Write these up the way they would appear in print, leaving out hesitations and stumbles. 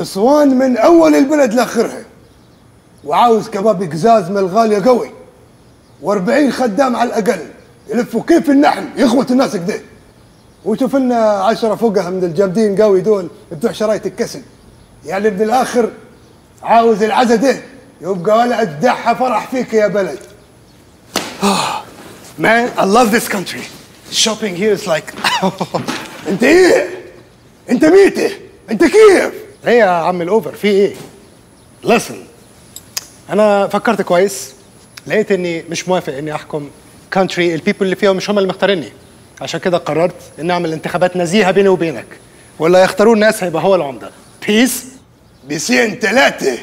اسوان من اول البلد لاخرها، وعاوز كباب قزاز من الغاليه قوي، و40 خدام على الاقل يلفوا كيف النحل يخبط الناس كده، وشوف لنا 10 فوقها من الجامدين قوي دول بتوع شرايط الكسل. يعني من الاخر عاوز العزا ده يبقى ولع دحه فرح فيك يا بلد. Man, I love this country. Shopping here is like. انت ايه؟ انت ميته؟ انت كيف؟ ايه يا عم الاوفر في ايه؟ Listen. انا فكرت كويس، لقيت اني مش موافق اني احكم country البيبل اللي فيها مش هم اللي مختاريني. عشان كده قررت اني اعمل انتخابات نزيهه بيني وبينك، واللي هيختاروا الناس هيبقى هو العمده. بيس؟ بيسين 3.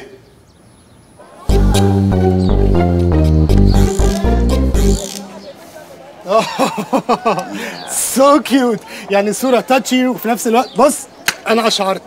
سو كيوت، يعني صورة تاتشي وفي نفس الوقت بص أنا أشعرت.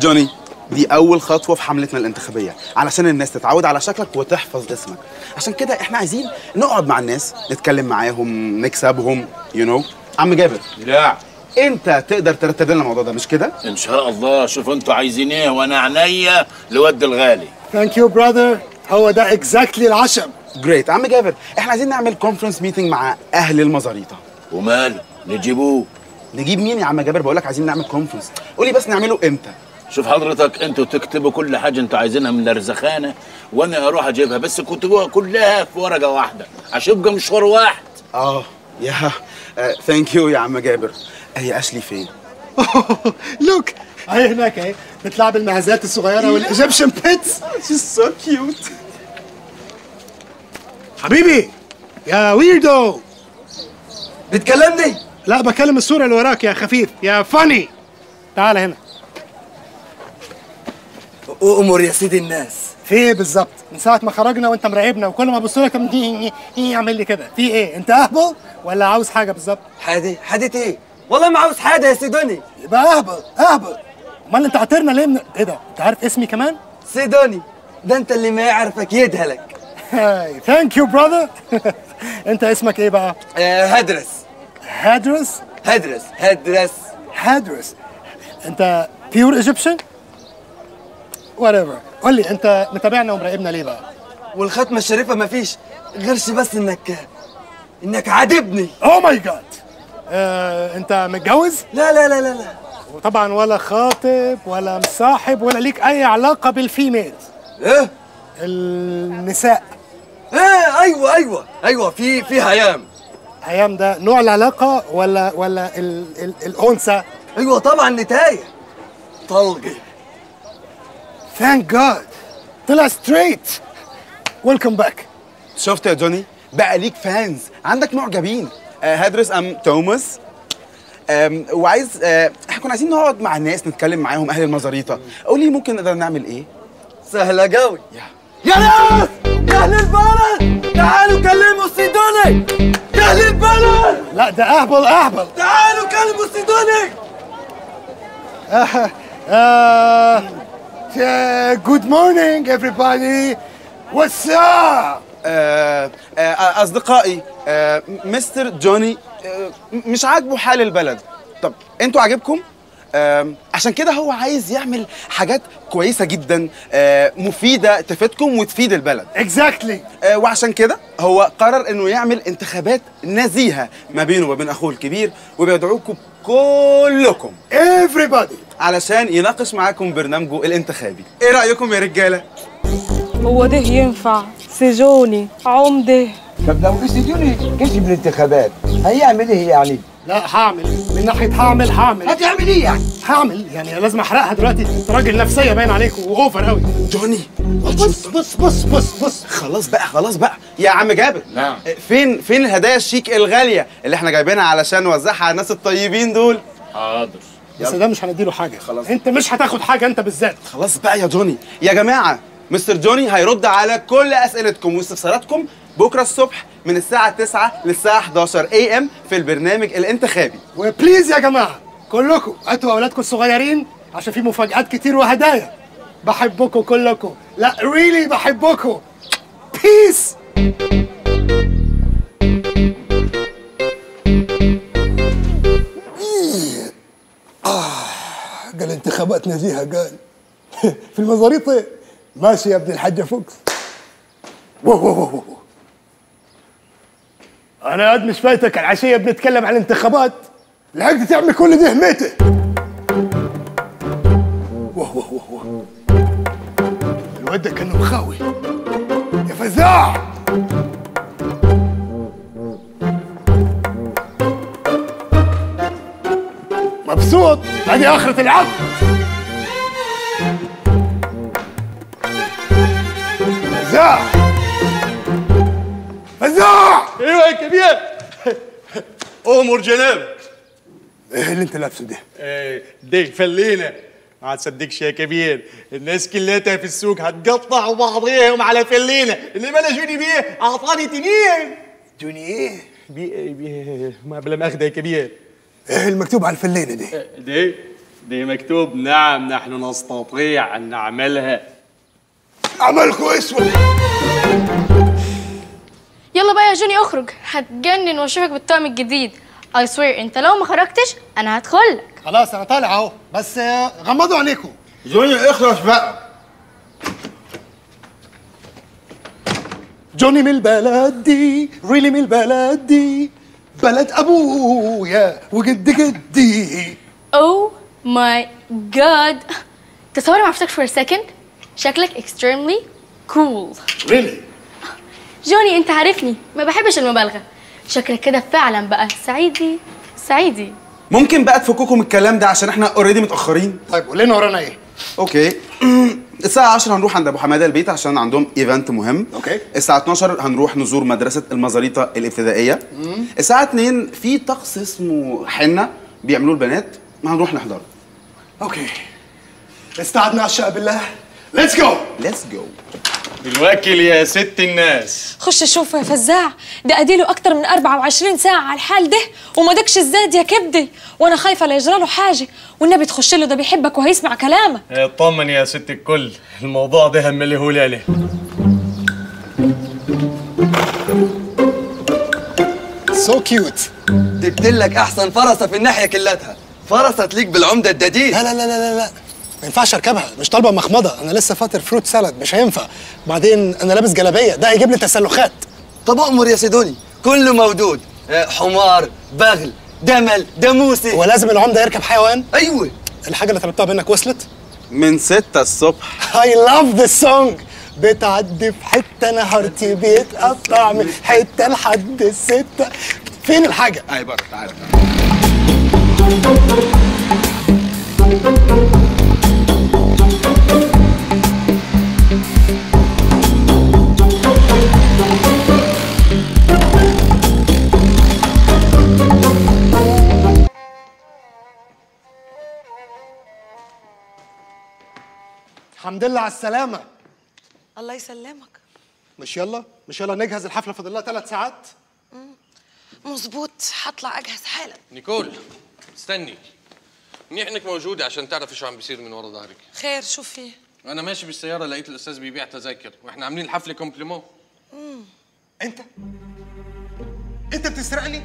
جوني، دي أول خطوة في حملتنا الانتخابية علشان الناس تتعود على شكلك وتحفظ اسمك. عشان كده إحنا عايزين نقعد مع الناس، نتكلم معاهم، نكسبهم، يو نو. عم جابر، لا أنت تقدر ترتب لنا الموضوع ده مش كده؟ إن شاء الله. شوفوا أنتوا عايزين إيه وأنا عينيا لود الغالي. ثانك يو براذر، هو ده اكزاكتلي العشم. جريت. عم جابر، احنا عايزين نعمل كونفرنس ميتنج مع اهل المزاريطه. وماله؟ نجيبوه. نجيب مين يا عم جابر؟ بقول لك عايزين نعمل كونفرنس، قولي بس نعمله امتى. شوف حضرتك، انتوا تكتبوا كل حاجه انتوا عايزينها من الرزخانه وانا اروح اجيبها، بس كتبوها كلها في ورقه واحده عشان يبقى مشوار واحد. يا ثانك يو يا عم جابر. هي اشلي فين؟ لوك اهي هناك اهي بتلعب المهزات الصغيره والايجيبشن بيتس. شيز سو كيوت. حبيبي يا ويردو، بتكلمني؟ لا بكلم الصورة اللي وراك يا خفيف يا فاني. تعال هنا. أؤمر يا سيدي الناس. في ايه بالظبط؟ من ساعة ما خرجنا وأنت مراقبنا وكل ما أبص لك يعمل لي كده، في ايه؟ أنت أهبل ولا عاوز حاجة بالظبط؟ حادي إيه؟ والله ما عاوز حاجة يا سيدوني. يبقى أهبل. أمال أنت عطرنا ليه من إيه ده؟ أنت عارف اسمي كمان؟ سيدوني، ده أنت اللي ما يعرفك يدهلك. هاي ثانك يو براذر. انت اسمك ايه بقى؟ هجرس. هجرس؟ هجرس. هجرس. هجرس. انت بيور ايجيبشن؟ وات ايفر. قول لي انت متابعنا ومراقبنا ليه بقى؟ والختمه الشريفه مفيش غيرش بس انك عاجبني. اوه ماي جاد. انت متجوز؟ لا لا لا لا. وطبعا ولا خاطب ولا مصاحب ولا ليك اي علاقه بالفيميل. ايه؟ النساء. ايه ايوه ايوه ايوه في هيام ده نوع العلاقه ولا الانثى؟ ايوه طبعا نتايه طلقه. ثانك جاد طلع ستريت. ويلكم باك. شفت يا جوني بقى ليك فانز، عندك معجبين. هدرس ام توماس. وعايز احنا كنا عايزين نقعد مع الناس نتكلم معاهم اهل المزاريطه. قول لي ممكن نقدر نعمل ايه؟ سهله قوي. يا ناس يا اهل البلد تعالوا كلموا سيدوني. يا اهل البلد. لا ده اهبل. تعالوا كلموا سيدوني. جود مورنينج everybody. واتس اب؟ اصدقائي مستر جوني مش عاجبه حال البلد. طب انتوا عاجبكم؟ عشان كده هو عايز يعمل حاجات كويسه جدا مفيده تفيدكم وتفيد البلد. اكزاكتلي. وعشان كده هو قرر انه يعمل انتخابات نزيهه ما بينه وبين اخوه الكبير، وبيدعوكم كلكم everybody علشان يناقش معاكم برنامجه الانتخابي. ايه رايكم يا رجاله؟ هو ده ينفع سجوني عمده؟ طب لو سجوني كسب الانتخابات هيعمل ايه يعني؟ لا هعمل من ناحيه هعمل. هتعمل ايه يعني؟ هعمل يعني لازم احرقها دلوقتي. انت راجل نفسيه باين عليك واوفر قوي. جوني بص بص بص بص بص. خلاص بقى يا عم جابر. نعم. فين الهدايا الشيك الغاليه اللي احنا جايبينها علشان نوزعها على الناس الطيبين دول؟ حاضر. بس ده مش هنديله حاجه. خلاص انت مش هتاخد حاجه انت بالذات. خلاص بقى يا جوني. يا جماعه مستر جوني هيرد على كل اسئلتكم واستفساراتكم بكره الصبح من الساعة 9 للساعة 11 AM في البرنامج الانتخابي. وبليز يا جماعة كلكم هاتوا أولادكم الصغيرين عشان في مفاجآت كتير وهدايا. بحبكم كلكم. لا ريلي بحبكم. بيس. قال انت خبأتنا فيها قال في المزاريطة. ماشي يا ابن الحاجة فوكس. ووووووو أنا قد مش فايتك، العشية بنتكلم عن الانتخابات، لحقت تعمل كل دي هميته. وووووو الواد ده كأنه مخاوي يا فزاع. مبسوط؟ هذه آخرة العقد. فزاع فزاع. ايوه يا كبير. امر جنابك. ايه اللي انت لابسه ده؟ ايه ديك فلينه. ما هتصدقش يا كبير، الناس كلاتها في السوق هتقطع بعضيهم على فلينه، اللي بلا جوني بيه اعطاني تنين. جوني ايه؟ بيه ما بلا ماخده يا كبير. ايه المكتوب على الفلينه دي؟ دي مكتوب نعم نحن نستطيع ان نعملها. عملكوا اسود. يلا بقى يا جوني اخرج، هتجنن واشوفك بالطقم الجديد. اي سوير انت لو ما خرجتش انا هدخلك. خلاص انا طالع اهو، بس غمضوا عينيكم. جوني اخرج بقى. جوني من البلد دي، ريلي من البلد دي، بلد ابويا وجد جدي. او ماي جاد، تصور ما عرفتكش فور سكند، شكلك اكستريملي كول. ريلي؟ جوني انت عارفني ما بحبش المبالغه، شكلك كده فعلا بقى سعيدي سعيدي. ممكن بقى تفككم الكلام ده عشان احنا اوريدي متاخرين. طيب قول لنا ورانا ايه. اوكي الساعه 10 هنروح عند ابو حماده البيت عشان عندهم ايفنت مهم. اوكي الساعه 12 هنروح نزور مدرسه المزاريطه الابتدائيه. الساعه 2 في طقس اسمه حنه بيعملوه البنات، ما هنروح نحضره. اوكي استعدنا على الشقه بالله. ليتس جو ليتس جو الواكل يا ست الناس. خش شوف يا فزاع، ده اديله اكتر من 24 ساعه على الحال ده وما دكش الزاد يا كبدي، وانا خايفه لا يجرى له حاجه. والنبي تخش له، ده بيحبك وهيسمع كلامك. اطمن يا ست الكل، الموضوع ده همليهولي عليه. سو كيوت. جبت لك احسن فرسه في الناحيه كلتها، فرسه ليك بالعمده الدديد. لا لا لا لا لا ما ينفعش اركبها، مش طالبه مخمضه، انا لسه فاطر فروت سالاد مش هينفع، بعدين انا لابس جلابيه ده هيجيب لي تسلخات. طب امر يا سيدوني، كله مودود، حمار، بغل، دمل، داموسي. هو لازم العمده يركب حيوان؟ ايوه. الحاجه اللي طلبتها منك وصلت؟ من 6 الصبح. اي لاف ذا سونج. بتعدي في حته نهارتي بيتقطع من حته لحد السته. فين الحاجه؟ اي بره تعالى تعالى. الحمد لله على السلامة. الله يسلمك. مش يلا نجهز الحفلة، فاضل لها 3 ساعات. مظبوط، هطلع أجهز حالا. نيكول استني، منيح إنك موجودة عشان تعرف إيش عم بيصير من ورا ظهرك. خير شو فيه؟ أنا ماشي بالسيارة لقيت الأستاذ بيبيع تذاكر وإحنا عاملين الحفلة كومبليمون. أنت بتسرقني؟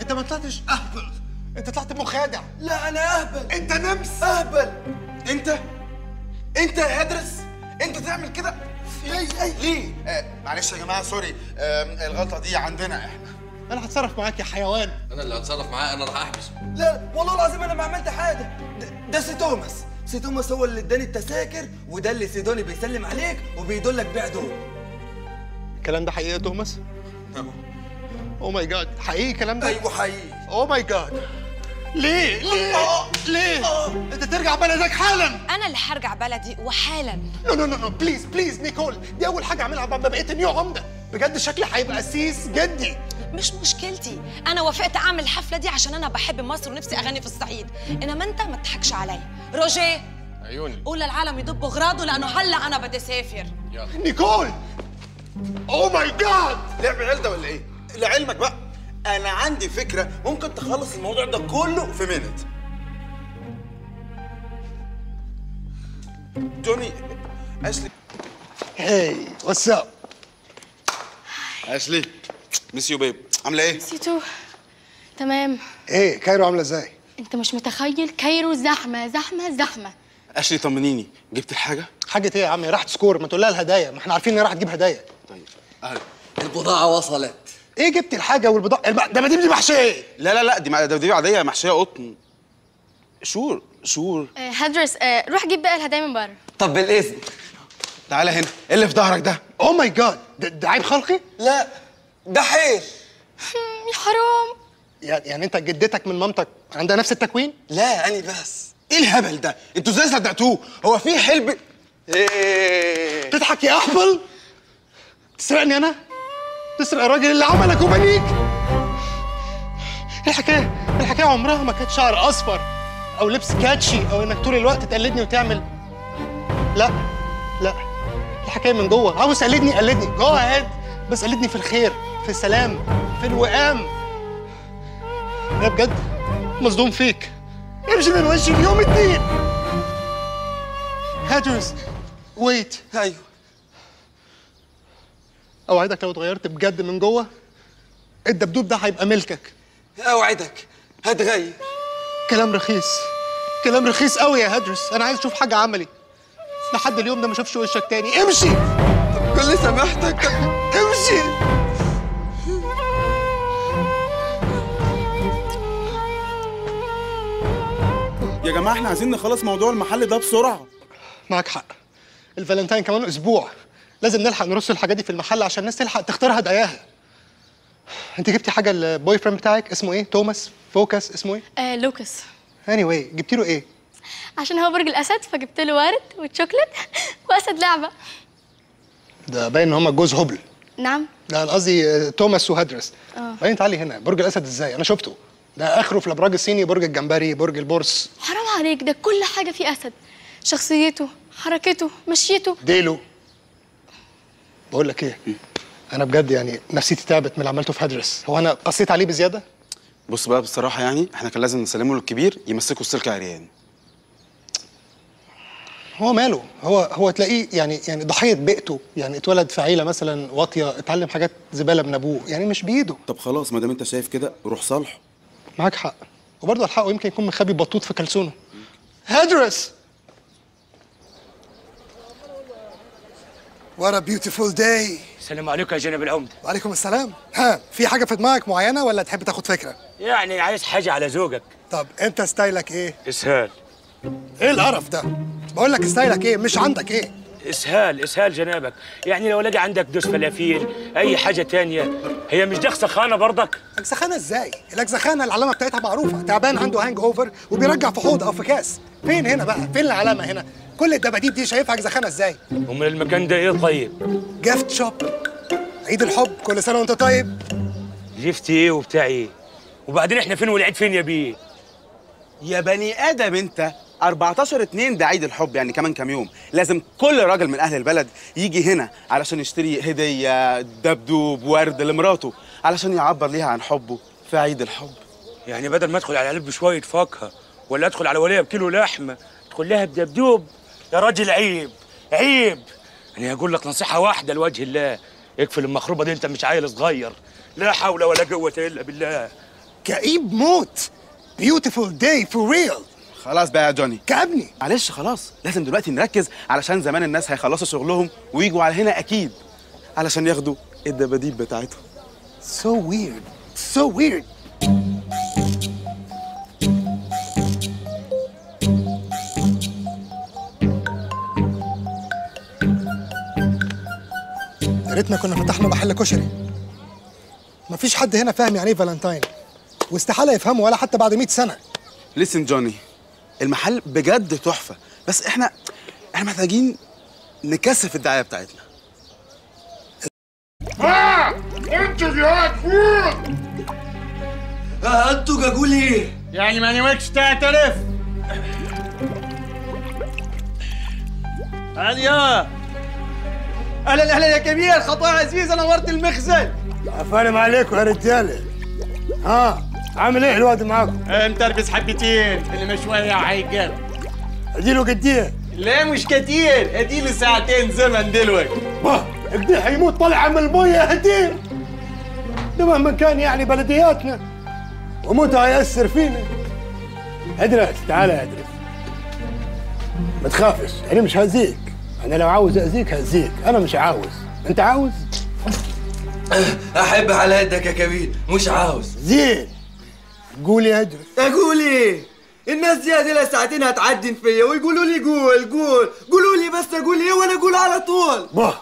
أنت ما طلعتش أهبل، أنت طلعت مخادع. لا أنا أهبل. أنت نمس. أهبل. أنت يا هجرس، أنت تعمل كده ليه؟ معلش يا جماعة سوري، الغلطة دي عندنا إحنا. أنا هتصرف معاك يا حيوان. أنا اللي هتصرف معاه، أنا راح أحبسه. لا والله العظيم أنا ما عملت حاجة، ده سي توماس هو اللي إداني التذاكر، وده اللي سيدوني بيسلم عليك وبيدلك بعدهم. الكلام ده حقيقي يا توماس؟ أوه ماي جاد، حقيقي الكلام ده؟ أيوه حقيقي. أوه ماي جاد. ليه؟ انت ترجع بلدك حالا. انا اللي هرجع بلدي وحالا. نو نو نو بليز بليز نيكول، دي اول حاجه اعملها بعد ما بقيت نيو عمده. بجد شكلي هيبقى سيس جدي. مش مشكلتي، انا وافقت اعمل الحفله دي عشان انا بحب مصر ونفسي اغني في الصعيد، انما انت ما تضحكش عليا. روجيه عيوني، قول للعالم يدب غراضه لانه هلا انا بدي اسافر. نيكول او ماي جاد، لعب عيال ده ولا ايه؟ لعلمك بقى أنا عندي فكرة ممكن تخلص الموضوع ده كله في مينت. جوني أشلي. هاي واتس أب؟ أشلي ميس يو بيب، عاملة إيه؟ ميس يو تو. تمام. إيه كايرو عاملة إزاي؟ انت مش متخيل كايرو زحمه زحمه زحمه. اشلي طمنيني، جبت الحاجه؟ حاجه ايه يا عم؟ راحت سكور، ما تقول لها الهدايا، ما احنا عارفين ان راح تجيب هدايا. طيب اهلا، البضاعه وصلت. ايه جبت الحاجه والبضاعه؟ دي محشيه. لا لا لا، دي عاديه محشيه قطن. شور هجرس، روح جيب بقى الهدايا من بره. طب بالاذن تعالى هنا. ايه اللي في ظهرك ده؟ اوه ماي جاد، ده عيب خلقي؟ لا ده حيل. يا حرام. يعني انت جدتك من مامتك عندها نفس التكوين؟ لا اني بس. ايه الهبل ده؟ انتوا ازاي صدقتوه؟ هو في حلب؟ ايه تضحك يا احبل؟ تسرقني انا؟ تسرق الراجل اللي عملك وبنيك؟ الحكايه عمرها ما كانت شعر اصفر او لبس كاتشي او انك طول الوقت تقلدني وتعمل. لا الحكايه من جوه. عاوز قلدني جوه هاد، بس قلدني في الخير، في السلام، في الوئام. انا بجد مصدوم فيك. امشي من وشي اليوم الدين. هجرس ويت. ايوه اوعدك لو اتغيرت بجد من جوه الدبدوب ده هيبقى ملكك. اوعدك هتغير. كلام رخيص قوي يا هجرس. انا عايز اشوف حاجه عملي. لحد اليوم ده ما اشوفش وشك تاني. امشي بكل سماحتك، امشي. يا جماعه احنا عايزين نخلص موضوع المحل ده بسرعه. معاك حق، الفالنتاين كمان اسبوع، لازم نلحق نرص الحاجات دي في المحل عشان الناس تلحق تختارها دقاياها. انت جبتي حاجه للبوي فريند بتاعك اسمه ايه؟ توماس فوكس اسمه ايه؟ لوكس. اني anyway، جبتي له ايه؟ عشان هو برج الاسد فجبت له ورد وتشوكلت واسد لعبه. ده باين ان هما جوز هبل. نعم. لا انا قصدي توماس وهدرس. باين. تعالي هنا. برج الاسد ازاي؟ انا شفته، ده اخره في الابراج الصيني، برج الجمبري، برج البورس. حرام عليك، ده كل حاجه فيه اسد، شخصيته، حركته، مشيته، ديله. بقول لك ايه، انا بجد يعني نفسيتي تعبت من اللي عملته في هجرس. هو انا قصيت عليه بزياده؟ بص بقى، بصراحه يعني احنا كان لازم نسلمه للكبير يمسكه السلك عريان. هو ماله؟ هو تلاقيه يعني ضحيه بيئته، يعني اتولد في عيله مثلا واطيه، اتعلم حاجات زباله من ابوه، يعني مش بايده. طب خلاص، ما دام انت شايف كده روح صالحه. معاك حق، وبرضه الحقه، يمكن يكون مخبي بطوط في كلسونه. هجرس! What a beautiful day. السلام عليكم يا جناب العمده. وعليكم السلام. ها، في حاجه في دماغك معينه ولا تحب تاخد فكره؟ يعني عايز حاجه على ذوقك. طب انت ستايلك ايه؟ اسهال. ايه القرف ده؟ بقول لك ستايلك ايه؟ مش عندك ايه؟ اسهال جنابك، يعني لو لقى عندك دوس فلافيل، اي حاجه تانية. هي مش دي خسخانه برضك؟ اجزخانه ازاي؟ الاجزخانه العلامه بتاعتها معروفه، تعبان عنده هانج اوفر وبيرجع في حوض او في كاس. فين هنا بقى؟ فين العلامه هنا؟ كل الدباديب دي شايفها اجزخانه ازاي؟ ومن المكان ده ايه طيب؟ جيفت شوب. عيد الحب، كل سنه وانت طيب. جيفت ايه وبتاع ايه؟ وبعدين احنا فين والعيد فين يا بيه؟ يا بني ادم انت، 14/2 ده عيد الحب، يعني كمان كام يوم. لازم كل راجل من اهل البلد يجي هنا علشان يشتري هديه، دبدوب، ورد لمراته، علشان يعبر ليها عن حبه في عيد الحب. يعني بدل ما ادخل على قلب شويه فاكهه، ولا ادخل على وليه بكيلو لحمه، ادخل لها بدبدوب؟ يا راجل عيب عيب. انا هقول لك نصيحه واحده لوجه الله، اقفل المخروبه دي، انت مش عيل صغير. لا حول ولا قوه الا بالله. كئيب موت. beautiful day for real. خلاص بقى يا جوني، كعبني معلش. خلاص لازم دلوقتي نركز، علشان زمان الناس هيخلصوا شغلهم ويجوا على هنا اكيد علشان ياخدوا الدباديب بتاعتهم. so weird. يا ريتنا كنا فتحنا محل كشري. مفيش حد هنا فاهم يعني ايه فالنتاين، واستحاله يفهمه ولا حتى بعد 100 سنه. ليسن جوني، المحل بجد تحفه، بس احنا محتاجين نكثف الدعايه بتاعتنا. انتوا يا فول، انتوا اقول ايه؟ يعني ما نمكش تعترف. اهلا يا كبير، خطوه عزيز، انا نورت المخزن. عفارم عليكم يا رجاله. ها، عامل ايه الواد معاكم؟ متربس حبتين، اللي مشوية هيتجاب. اديله قد ايه؟ لا مش كتير، اديله ساعتين زمن دلوقتي. باه، القديح هيموت طالع من المية هدير. ده مهما كان يعني بلدياتنا وموتها هيأثر فينا. هجرس تعالى يا هجرس، ما تخافش، انا مش هأذيك. انا لو عاوز اذيك هأذيك، انا مش عاوز. انت عاوز؟ احب على قدك يا كبير، مش عاوز. زين قول يا هجرس. اقول ايه؟ الناس دي هديلها ساعتين هتعدن فيا ويقولوا لي قول قول، قولوا لي بس اقول ايه وانا اقول على طول. با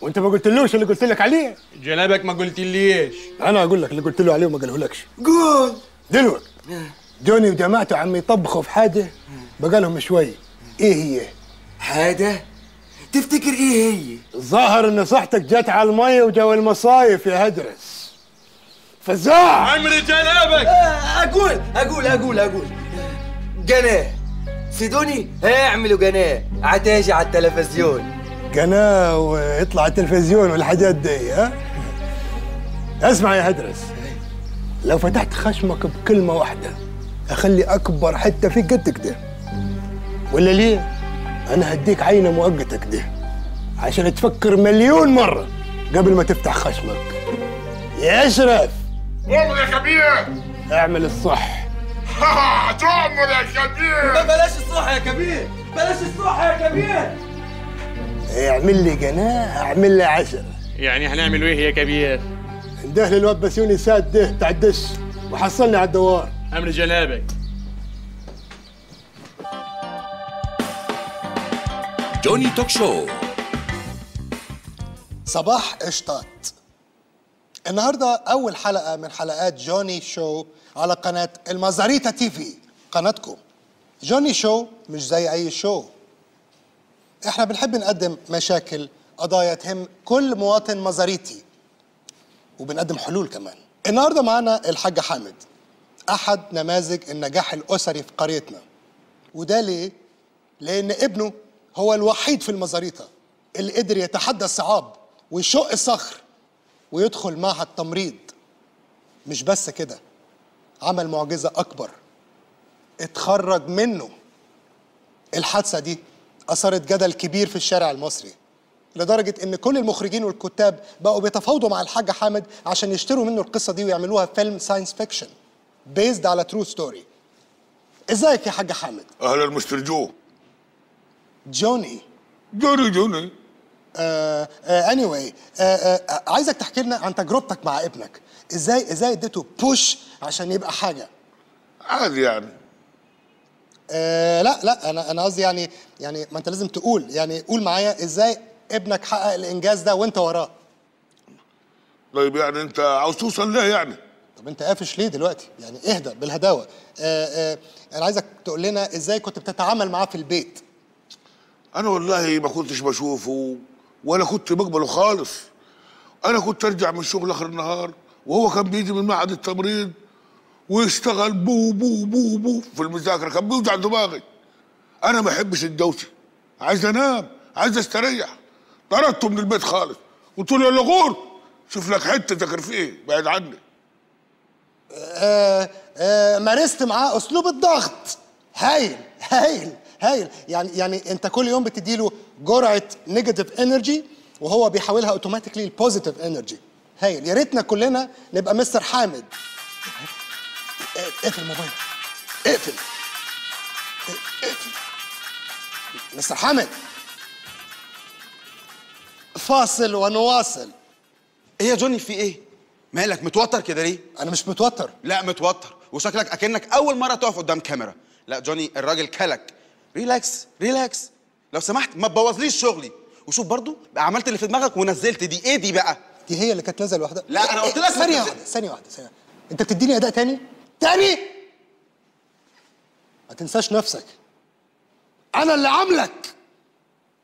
وانت ما قلتلوش اللي قلت لك عليه؟ جنابك ما قلتليش. انا اقول لك اللي قلت له عليه وما قالهولكش. قول دلوقتي. جوني وجماعته عم يطبخوا في حاجه بقى لهم شويه. ايه هي؟ حاجه؟ تفتكر ايه هي؟ الظاهر ان صحتك جت على الميه وجو المصايف يا هجرس. فزاع عمري جنابك. اقول قناه سيدوني هيعملوا قناه عتاجي على التلفزيون. قناه ويطلع على التلفزيون والحاجات دي. ها اسمع يا هجرس، لو فتحت خشمك بكلمه واحده اخلي اكبر حته فيك قد كده. ولا ليه؟ انا هديك عينه مؤقته كده عشان تفكر مليون مره قبل ما تفتح خشمك. يا اشرف امر يا كبير. اعمل الصح. تؤمر يا كبير. بلاش الصح يا كبير، بلاش الصح يا كبير. اعمل لي قناه اعمل لي 10. يعني هنعمل ايه يا كبير؟ انده للواد بسيوني ساد ده بتاع الدش وحصلني على الدوار. امر جنابك. جوني توك شو. صباح قشطات. النهارده أول حلقة من حلقات جوني شو على قناة المزاريتا تي في قناتكم. جوني شو مش زي أي شو. إحنا بنحب نقدم مشاكل، قضايا تهم كل مواطن مزاريتي، وبنقدم حلول كمان. النهارده معانا الحاج حامد، أحد نماذج النجاح الأسري في قريتنا. وده ليه؟ لأن ابنه هو الوحيد في المزاريطة اللي قدر يتحدى الصعاب ويشق الصخر ويدخل معهد تمريض. مش بس كده، عمل معجزة أكبر، اتخرج منه. الحادثة دي أثارت جدل كبير في الشارع المصري لدرجة إن كل المخرجين والكتاب بقوا بيتفاوضوا مع الحاج حامد عشان يشتروا منه القصة دي ويعملوها فيلم ساينس فيكشن بيزد على ترو ستوري. إزيك يا حاج حامد؟ أهلا مستر جو. جوني anyway عايزك تحكي لنا عن تجربتك مع ابنك. ازاي اديته بوش عشان يبقى حاجه عادي يعني؟ لا انا قصدي يعني ما انت لازم تقول، يعني قول معايا ازاي ابنك حقق الانجاز ده وانت وراه. طيب يعني انت عاوز توصل ليه يعني؟ طب انت قافش ليه دلوقتي؟ يعني اهدى بالهداوه. انا عايزك تقول لنا ازاي كنت بتتعامل معاه في البيت. أنا والله ما كنتش بشوفه ولا كنت بقبله خالص. أنا كنت أرجع من الشغل آخر النهار وهو كان بيجي من معهد التمريض ويشتغل بو بو بو بو في المذاكرة، كان بيوجع دماغي. أنا ما أحبش الدوشة، عايز أنام، عايز أستريح. طردته من البيت خالص، قلت له يا لغور شوف لك حتة ذاكر في إيه، بعد عني. مارست معاه أسلوب الضغط. هايل. يعني انت كل يوم بتديله جرعه نيجاتيف انرجي وهو بيحولها اوتوماتيكلي لبوزيتيف انرجي. هايل. يا ريتنا كلنا نبقى مستر حامد. اقفل الموبايل، اقفل مستر حامد. فاصل ونواصل. ايه يا جوني في ايه؟ مالك متوتر كده ليه؟ انا مش متوتر. لا متوتر، وشكلك اكنك اول مره تقف قدام كاميرا. لا جوني الراجل كلك، ريلاكس لو سمحت، ما تبوظليش شغلي. وشوف برضو عملت اللي في دماغك ونزلت دي. ايه دي بقى؟ دي هي اللي كانت نازله لوحدها. لا انا قلت لك ثانيه واحده. انت بتديني اداء تاني؟ ما تنساش نفسك، انا اللي عاملك،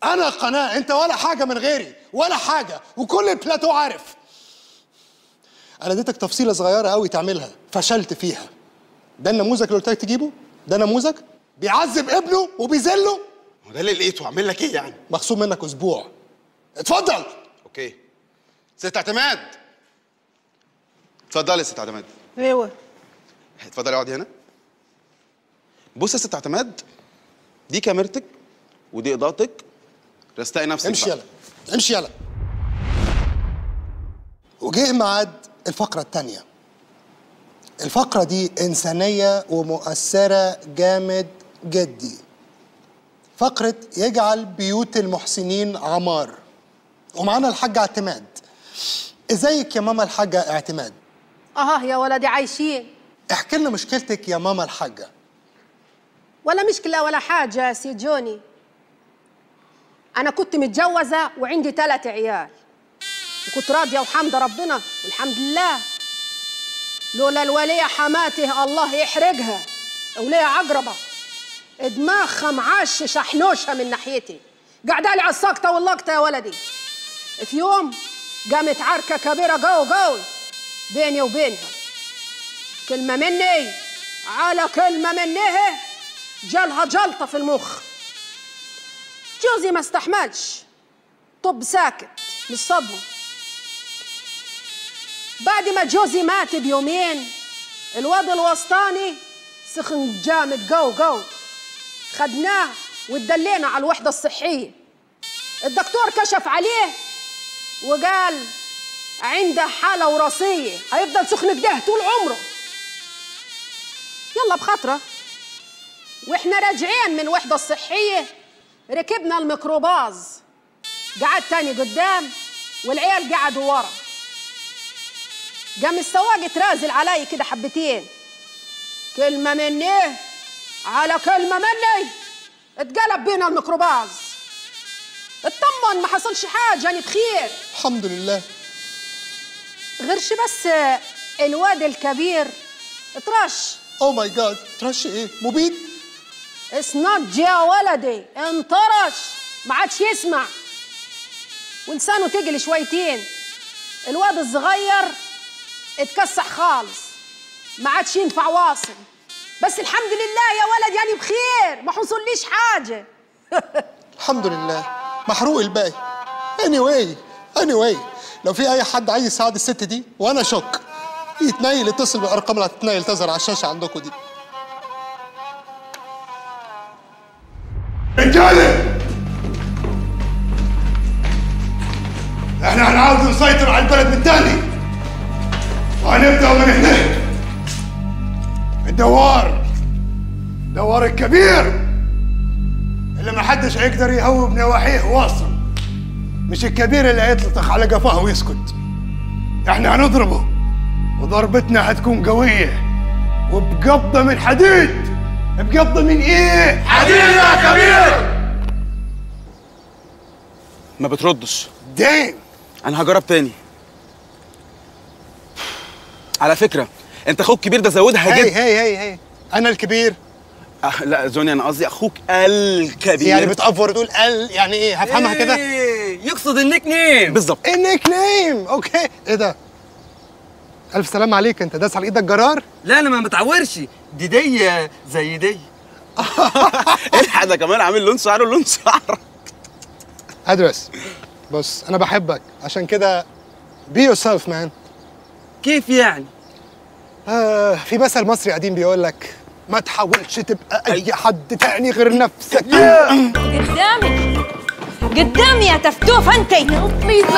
انا القناه، انت ولا حاجه من غيري، ولا حاجه، وكل البلاتو عارف. انا اديتك تفصيله صغيره قوي تعملها فشلت فيها. ده النموذج اللي قلت لك تجيبه؟ ده نموذج بيعذب ابنه وبيذله؟ هو ده اللي لقيته. اعمل لك ايه يعني؟ مخصوم منك اسبوع. اتفضل. اوكي ست اعتماد، اتفضلي يا ست اعتماد. ايوه اتفضلي اقعدي هنا. بص يا ست اعتماد، دي كاميرتك ودي اضاءتك، رستقي نفسك. امشي يلا. وجه ميعاد الفقره الثانيه. الفقرة دي إنسانية ومؤثرة جامد جدي. فقرة يجعل بيوت المحسنين عمار. ومعانا الحاجة اعتماد. ازيك يا ماما الحاجة اعتماد؟ اه يا ولدي عايشين. احكي لنا مشكلتك يا ماما الحاجة. ولا مشكلة ولا حاجة يا سيد جوني. أنا كنت متجوزة وعندي 3 عيال. وكنت راضية وحمد ربنا والحمد لله. لولا الولية حماته الله يحرجها، ولية عجربة دماغها معش شحنوشها من ناحيتي، قاعدة لي على الساقطة واللقطة يا ولدي. في يوم قامت عركة كبيرة قوي قوي بيني وبينها، كلمة مني على كلمة منها جالها جلطة في المخ. جوزي ما استحملش، طب ساكت من الصدمة. بعد ما جوزي مات بيومين الواد الوسطاني سخن جامد قوي قوي، خدناه واتدلينا على الوحدة الصحية. الدكتور كشف عليه وقال عنده حالة وراثية، هيفضل سخن كده طول عمره. يلا بخطرة واحنا راجعين من وحدة الصحية ركبنا الميكروباص، قعد تاني قدام والعيال قعدوا ورا. قام السواق ترازل علي كده حبتين، كلمة مني على كلمة مني اتقلب بينا الميكروباص. اطمن ما حصلش حاجة، أنا بخير الحمد لله. غيرش بس الواد الكبير اترش. أوه ماي جاد، اترش إيه؟ مبيد؟ اسنج يا ولدي، انطرش ما عادش يسمع ولسانه تجلي شويتين. الواد الصغير اتكسح خالص ما عادش ينفع واصل. بس الحمد لله يا ولد، يعني بخير ما حصليش حاجه. الحمد لله، محروق الباقي. anyway لو في اي حد عايز يساعد الست دي وانا شك يتنيل يتصل بالارقام اللي هتتنيل تظهر على الشاشه عندكم دي. رجاله احنا هنعاود نسيطر على البلد من تاني، وهنبدأ من هناك. الدوار الكبير اللي محدش هيقدر يهوب نواحيه واصل، مش الكبير اللي هيتلطخ على قفاه ويسكت. احنا هنضربه وضربتنا هتكون قوية وبقبضة من حديد. بقبضة من ايه؟ حديد يا كبير. ما بتردش. دايم انا هجرب تاني. على فكرة انت اخوك كبير ده زودها جدا. هي انا الكبير؟ لا زوني، انا قصدي اخوك الكبير. يعني بتأفور تقول ال، يعني ايه؟ هفهمها كده. يقصد النيك نيم. بالظبط النيك نيم. اوكي. ايه ده؟ الف سلام عليك، انت داس على ايدك جرار؟ لا انا ما متعورش، دي زي دي. الحق ده كمان عامل لون شعره لون شعرك. هجرس بص، انا بحبك عشان كده بي يور سيلف مان. كيف يعني؟ في مثل مصري قديم بيقول لك ما تحاولش تبقى اي حد تاني غير نفسك. قدامي يا تفتوفه انت. بيض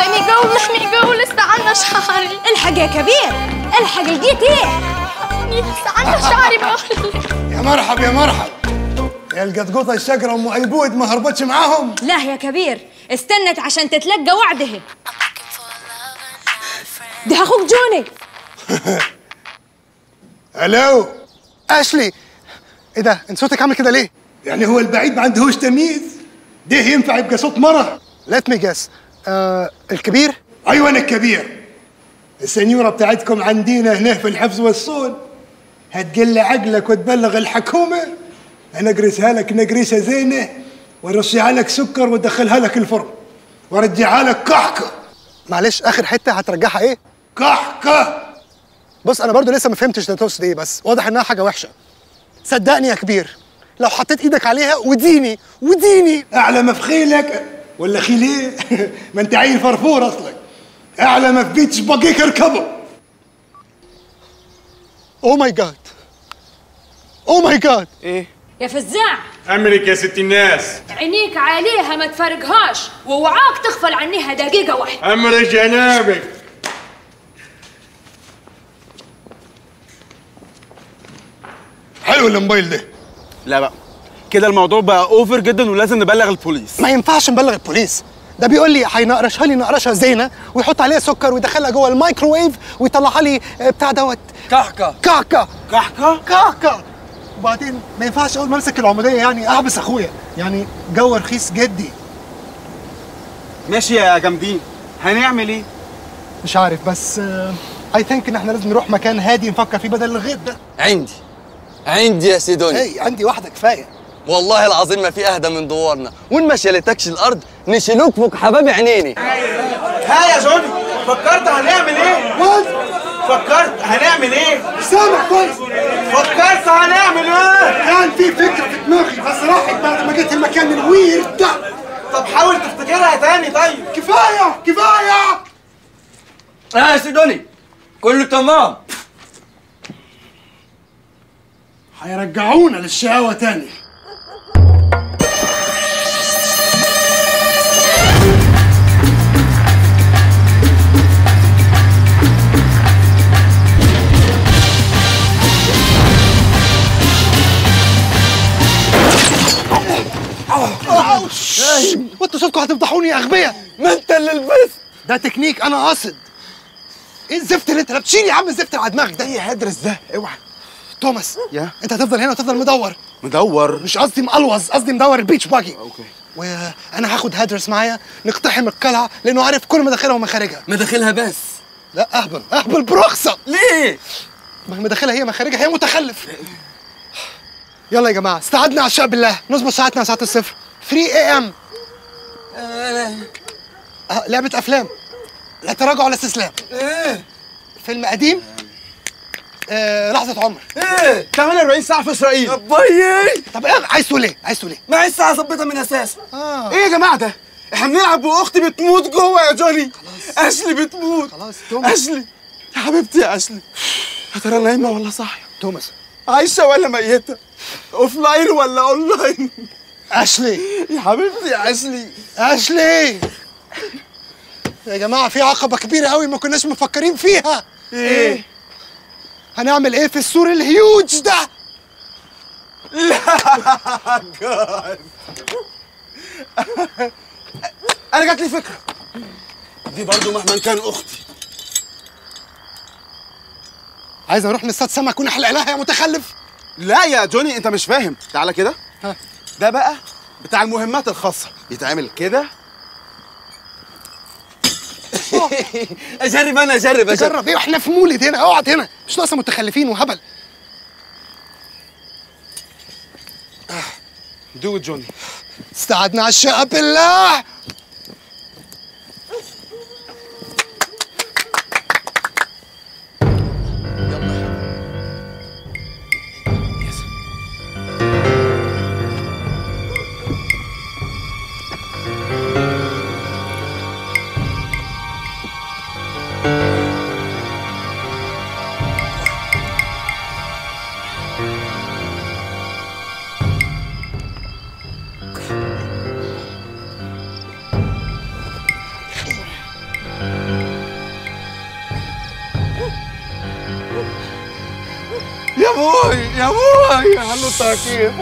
لحمي جو لسه عنا شعري. الحق يا كبير، الحق، لقيت ايه؟ لسه عنا شعري بقول. يا مرحب يا الجدجوطه الشجره ام ايبود ما هربتش معاهم. لا يا كبير، استنت عشان تتلقى وعدها. ده اخوك جوني. الو اشلي. ايه ده؟ انت صوتك عامل كده ليه؟ يعني هو البعيد ما عندهوش تمييز؟ ده ينفع يبقى صوت مره؟ ليت مي جاس. الكبير؟ ايوه انا الكبير. السنيوره بتاعتكم عندينا هنا في الحفظ والصون هتجلى عقلك وتبلغ الحكومه. انا اجرسها لك نجرسه زينه وارشيها لك سكر وادخلها لك الفرن وارجعها لك كحكه. معلش اخر حته هترجعها ايه؟ كحكه. بص انا برضو لسه ما فهمتش ده تقصد ايه، بس واضح انها حاجه وحشه. صدقني يا كبير لو حطيت ايدك عليها وديني اعلى ما في خيلك ولا خيليه. ما انت عيل فرفور اصلك. اعلى ما في بيت شباكيك اركبه. او ماي جاد. ايه يا فزاع؟ امرك يا ست الناس. عينيك عليها ما تفارقهاش، ووعاك تغفل عنيها دقيقه واحده. امر جنابك. حلو الموبايل ده. لا بقى كده الموضوع بقى اوفر جدا ولازم نبلغ البوليس. ما ينفعش نبلغ البوليس، ده بيقول لي هينقرشها لي نقرشها زينه ويحط عليها سكر ويدخلها جوه الميكروويف ويطلعها لي بتاع دوت كحكه كحكه كحكه كحكه. وبعدين ما ينفعش اول ما امسك العموديه يعني احبس اخويا، يعني جو رخيص جدي. ماشي يا جامدين، هنعمل ايه؟ مش عارف، بس اي ثينك ان احنا لازم نروح مكان هادي نفكر فيه بدل الغيط ده. عندي يا سيدوني، اي عندي واحده كفايه. والله العظيم ما في اهدى من دوارنا، وان ما شالتكش الارض نشيلوك فوق حباب عينيني. ها يا جوني، فكرت هنعمل ايه؟ فكرت هنعمل ايه؟ سامع كويس؟ فكرت هنعمل ايه؟ كان في فكره في دماغي بس راحت بعد ما جيت المكان الويرد ده. طب حاول تفتكرها تاني. طيب كفايه كفايه. يا سيدوني كله تمام، هيرجعونا للشقاوه تاني. وانتوا صوتكم هتفضحوني يا اغبياء. ما انت اللي لبست ده تكنيك انا قاصد. ايه الزفت اللي انت لابسيني يا عم، الزفت اللي على دماغك ده؟ ايه يا هجرس ده؟ اوعى توماس يا انت هتفضل هنا وتفضل مدور. مش قصدي مقلوظ، قصدي مدور البيتش باجي. اوكي، وانا هاخد هجرس معايا نقتحم القلعه لانه عارف كل مداخلها ومخارجها. مداخلها بس؟ لا اهبل برخصه. ليه؟ ما مداخلها هي مخارجها هي، متخلف. يلا يا جماعه استعدنا عشاء بالله، نظبط ساعتنا على ساعه الصفر 3 AM. لعبة أفلام، لا تراجع ولا استسلام. فيلم قديم، لحظة عمر. 48 ساعة في إسرائيل. طب إيه عايز تقول إيه؟ ما عايز ساعة أظبطها من أساس. إيه يا جماعة ده؟ إحنا بنلعب وأختي بتموت جوه يا جوني. أشلي بتموت. خلاص توماس. أشلي يا حبيبتي، يا أشلي يا ترى نايمة ولا صاحية؟ توماس عايشة ولا ميتة؟ أوف لاين ولا أون لاين؟ أشلي يا حبيبتي، يا أشلي يا جماعة في عقبة كبيرة أوي ما كناش مفكرين فيها. إيه؟ هنعمل إيه في السور الهيوج ده؟ لا جاد، أنا جات لي فكرة دي برضه مهما كان أختي. عايز أروح نصطاد سمك ونحلق لها يا متخلف؟ لا يا جوني أنت مش فاهم، تعالى كده. ها ده بقى بتاع المهمات الخاصة، يتعمل كده. أجرب إيه وإحنا في مولد هنا؟ أقعد هنا، مش ناقصة متخلفين وهبل. دوت جوني، استعدنا على الشقة بالله. يا هنو التعكير،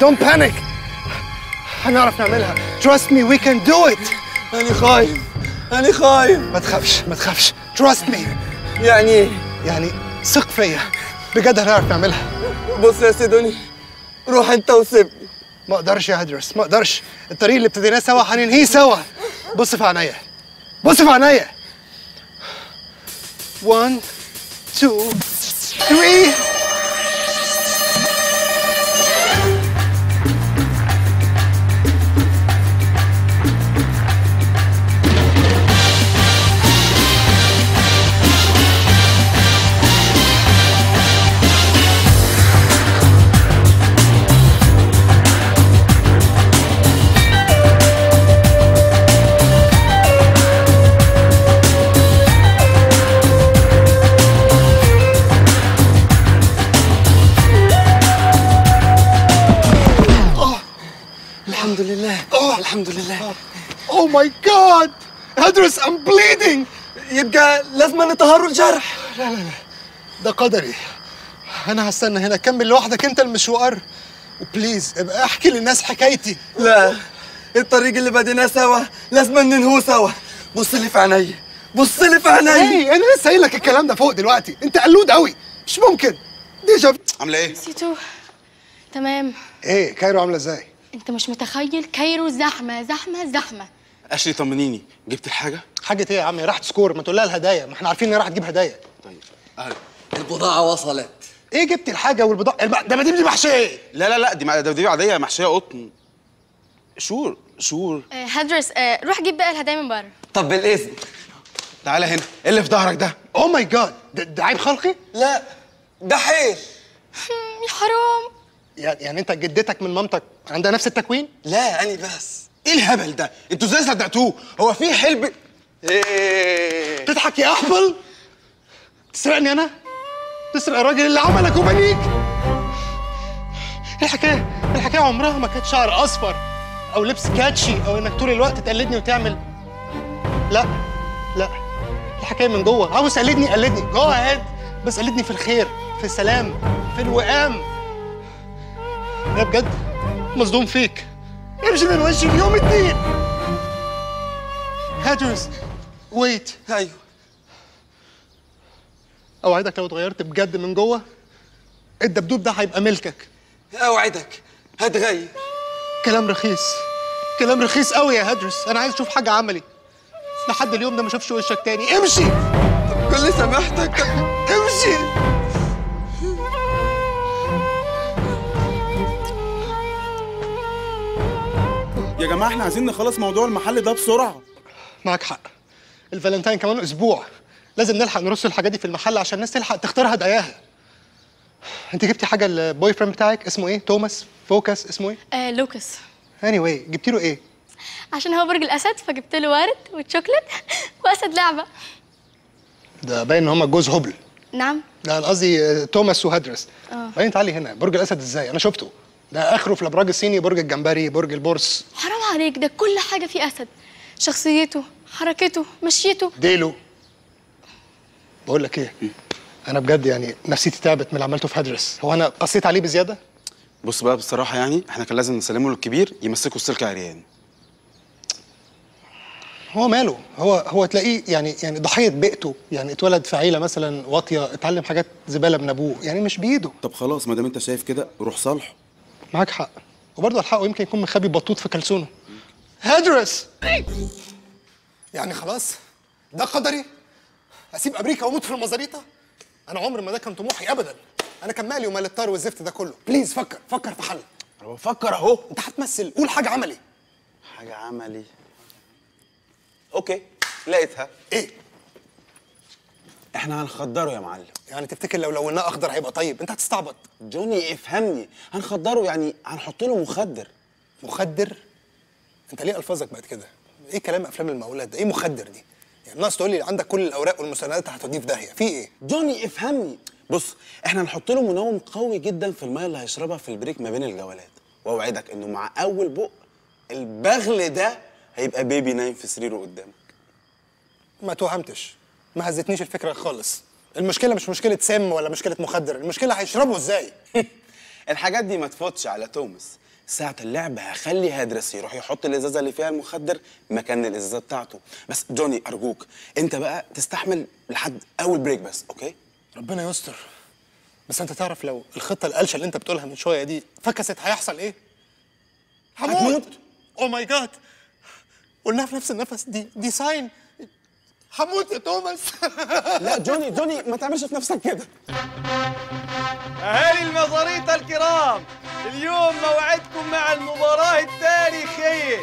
Don't panic. هنعرف نعملها. Trust me, we can do it. أنا خايف. ما تخافش. Trust me. يعني ثق فيا، بجد هنعرف نعملها. بص يا سيدوني، روح أنت وسيبني. ما أقدرش يا هجرس، ما أقدرش. الطريق اللي ابتديناه سوا هننهيه سوا. بص في عينيا. 1 2 3 الحمد لله. Oh my God! هجرس I'm bleeding. يبقى لازم نطهر الجرح. لا ده قدري. انا هستنى هنا، كمل لوحدك انت المشوار، وبليز ابقى احكي للناس حكايتي. لا، الطريق اللي باديناه سوا لازم ننهوه سوا. بص لي في عينيا، بص لي في عينيا. ايه، انا لسه قايل لك الكلام ده فوق دلوقتي، انت قلود قوي، مش ممكن. ديجا عامله ايه؟ نسيتوه. تمام. ايه كايرو عامله ازاي؟ انت مش متخيل، كايرو زحمه زحمه زحمه. اشلي طمنيني، جبت الحاجه؟ حاجه ايه يا عمي؟ راح تسكور، ما تقول لها الهدايا، ما احنا عارفين ان هي راح تجيب هدايا. طيب اهلا، البضاعه وصلت. ايه جبت الحاجه والبضاعه؟ المقاديب دي محشيه. لا لا لا، دي مقاديب عاديه محشيه قطن. شور هجرس، روح جيب بقى الهدايا من بره. طب بالاذن تعالى هنا. ايه اللي في ظهرك ده؟ اوه ماي جاد، ده عيب خلقي؟ لا ده حيل. يا حرام. يعني انت جدتك من مامتك عندها نفس التكوين؟ لا انا بس. ايه الهبل ده؟ انتوا ازاي صدقتوه؟ هو في حلب؟ ايه تضحك يا احبل؟ تسرقني انا؟ تسرق الراجل اللي عملك وبنيك؟ الحكايه عمرها ما كانت شعر اصفر او لبس كاتشي او انك طول الوقت تقلدني وتعمل. لا، الحكايه من جوه. عاوز قلدني جوه قاعد، بس قلدني في الخير، في السلام، في الوئام. انا بجد مصدوم فيك. امشي من وشي في يوم الدين. هجرس ويت. ايوه، اوعدك لو اتغيرت بجد من جوه الدبدوب ده هيبقى ملكك. اوعدك هتغير. كلام رخيص قوي يا هجرس. انا عايز اشوف حاجه عملي. لحد اليوم ده ما اشوفش وشك تاني. امشي بكل سماحتك، امشي. يا جماعه احنا عايزين نخلص موضوع المحل ده بسرعه. معاك حق، الفالنتاين كمان اسبوع، لازم نلحق نرص الحاجات دي في المحل عشان الناس تلحق تختارها دقاياها. انت جبتي حاجه للبوي فريند بتاعك اسمه ايه؟ توماس؟ فوكس؟ اسمه ايه؟ لوكس. اني anyway، جبتي له ايه؟ عشان هو برج الاسد فجبت له ورد وتشوكلت واسد لعبه. ده باين ان هما جوز هبل. نعم. لا انا قصدي توماس وهدرس. باين. تعالي هنا، برج الاسد ازاي؟ انا شفته، ده اخره في الابراج الصيني، برج الجمبري، برج البورس. حرام عليك، ده كل حاجه فيه اسد، شخصيته، حركته، مشيته، ديله. بقول لك ايه، انا بجد يعني نفسيتي تعبت من اللي عملته في هجرس. هو انا قصيت عليه بزياده؟ بص بقى بصراحه، يعني احنا كان لازم نسلمه للكبير يمسكه السلك عريان. هو ماله؟ هو تلاقيه يعني ضحيه بيئته، يعني اتولد في عيله مثلا واطيه، اتعلم حاجات زباله من ابوه، يعني مش بايده. طب خلاص، ما دام انت شايف كده روح صالحه. معاك حق، وبرضه الحقه، يمكن يكون مخبي بطوط في كلسونه. هجرس يعني خلاص ده قدري؟ اسيب امريكا واموت في المزاريطه؟ انا عمر ما ده كان طموحي ابدا. انا كان مالي ومال الطار والزفت ده كله. بليز فكر في حل. انا بفكر اهو. انت هتمثل، قول حاجه عملي. حاجه عملي، اوكي لقيتها. ايه؟ احنا هنخدره يا معلم. يعني تفتكر لو لوناه اخضر هيبقى طيب؟ انت هتستعبط جوني، افهمني. هنخدره يعني هنحط له مخدر. انت ليه الفاظك بقت كده؟ ايه كلام افلام المقاولات ده؟ ايه مخدر دي؟ يعني الناس تقول لي عندك كل الاوراق والمستندات هتوديه في داهيه. في ايه جوني؟ افهمني. بص، احنا هنحط له منوم قوي جدا في الميه اللي هيشربها في البريك ما بين الجولات، واوعدك انه مع اول بق البغل ده هيبقى بيبي نايم في سريره قدامك. ما توهمتش، ما هزتنيش الفكره خالص. المشكله مش مشكله سم ولا مشكله مخدر، المشكله هيشربه ازاي. الحاجات دي ما تفوتش على توماس. ساعة اللعب هخلي هدرس يروح يحط الازازه اللي فيها المخدر مكان الازازه بتاعته. بس جوني ارجوك، انت بقى تستحمل لحد اول بريك بس، اوكي؟ ربنا يستر. بس انت تعرف لو الخطه القلشه اللي انت بتقولها من شويه دي فكست هيحصل ايه؟ هموت. او ماي جاد، قلناها في نفس النفس. دي ساين. هموت يا توماس. لا جوني ما تعملش في نفسك كده. اهالي المزاريطه الكرام، اليوم موعدكم مع المباراه التاريخيه،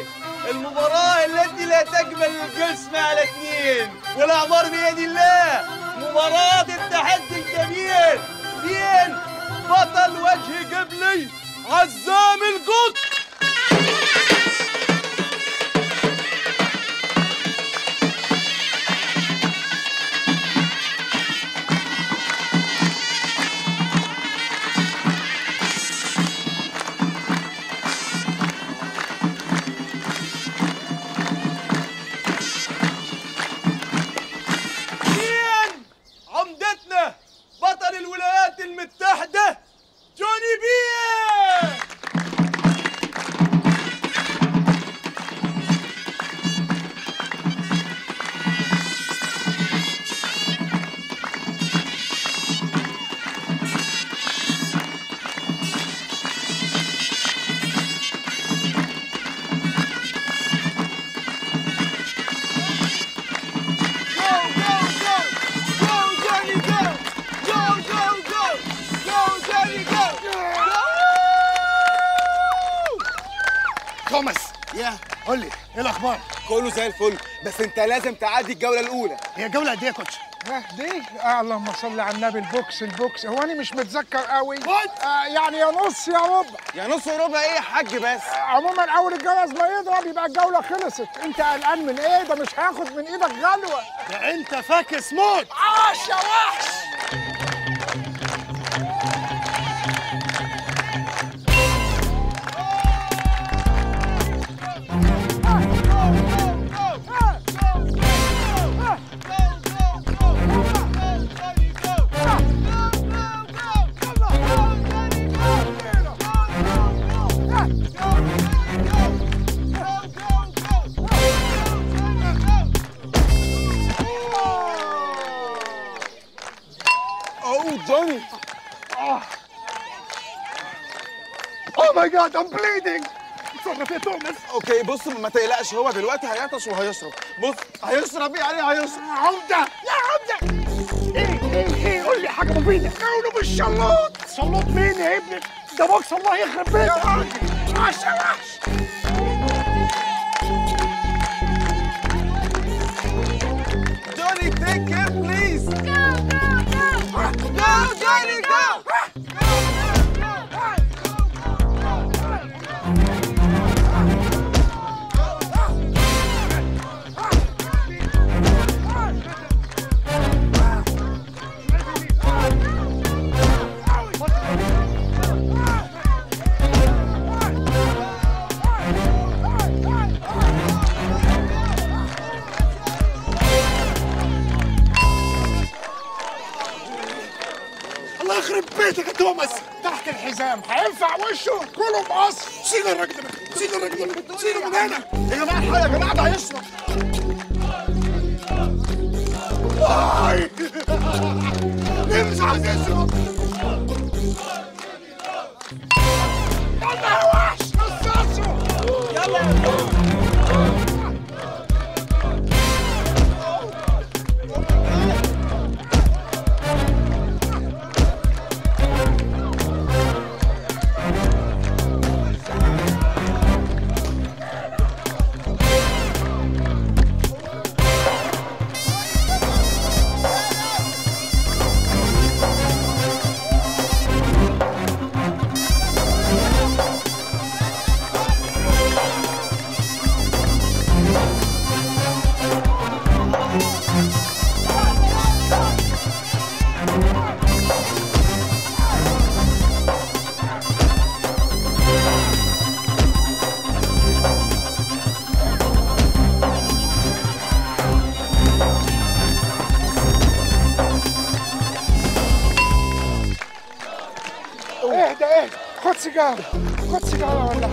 المباراه التي لا تقبل الجلسه على اثنين، والاعمار بيد الله. مباراه التحدي الكبير بين بطل وجه قبلي عزام القط. الولايات المتحدة توماس قول لي ايه الاخبار؟ كله زي الفل، بس انت لازم تعدي الجوله الاولى. هي جوله قد ايه يا كوتش؟ دي اللهم صل على النبي. البوكس هو انا مش متذكر قوي، يعني يا نص يا ربع. يا نص وربع ايه يا حاج؟ بس عموما اول الجرس ما يضرب يبقى الجوله خلصت. انت قلقان من ايه؟ ده مش هاخد من ايدك غلوه، ده انت فاكس موت. عاش يا وحش. God, I'm bleeding. اتصرف يا توماس. اوكي بص ما تقلقش، هو دلوقتي هيعطش وهيشرب. بص هيشرب ايه عليه؟ هيشرب عمده. يا عمده ايه قول لي حاجه مفيده. كونه بالشلوط. شلوط مين يا ابني؟ ده بوكس الله يخرب بيتك يا راجل. عاش يا وحش. دوني تيك ات بليز. جو جو جو جو دوني جو. بيتك يا توماس تحت الحزام هينفع وشه كله مقص. شيل الراجل ده، شيل الراجل ده، شيله من هنا يا جماعه. الحلقه يا جماعه ده هيشرب. واي ليه مش عايز يشرب؟ يلا يا وحش نصصه. يلا يا توماس. سيجاره خد سيجاره ولا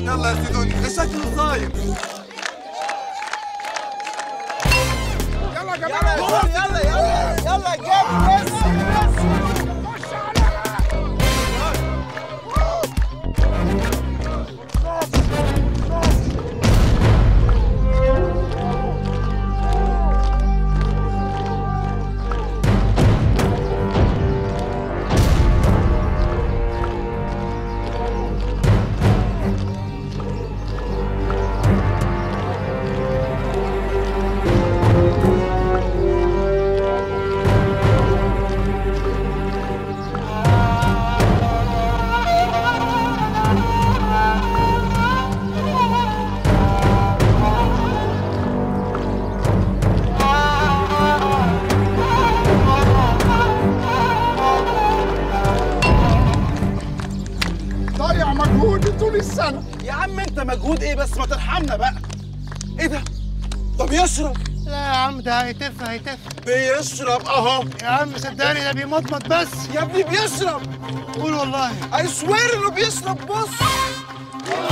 يلا يا سيدوني. ده شكله صايم. يلا يا جماعه يلا يلا يلا جاي. هيتف بيشرب اهو يا عم. صدقني ده بيمطمط بس يا ابني بيشرب. قول والله اي سوير انه بيشرب. بص يلا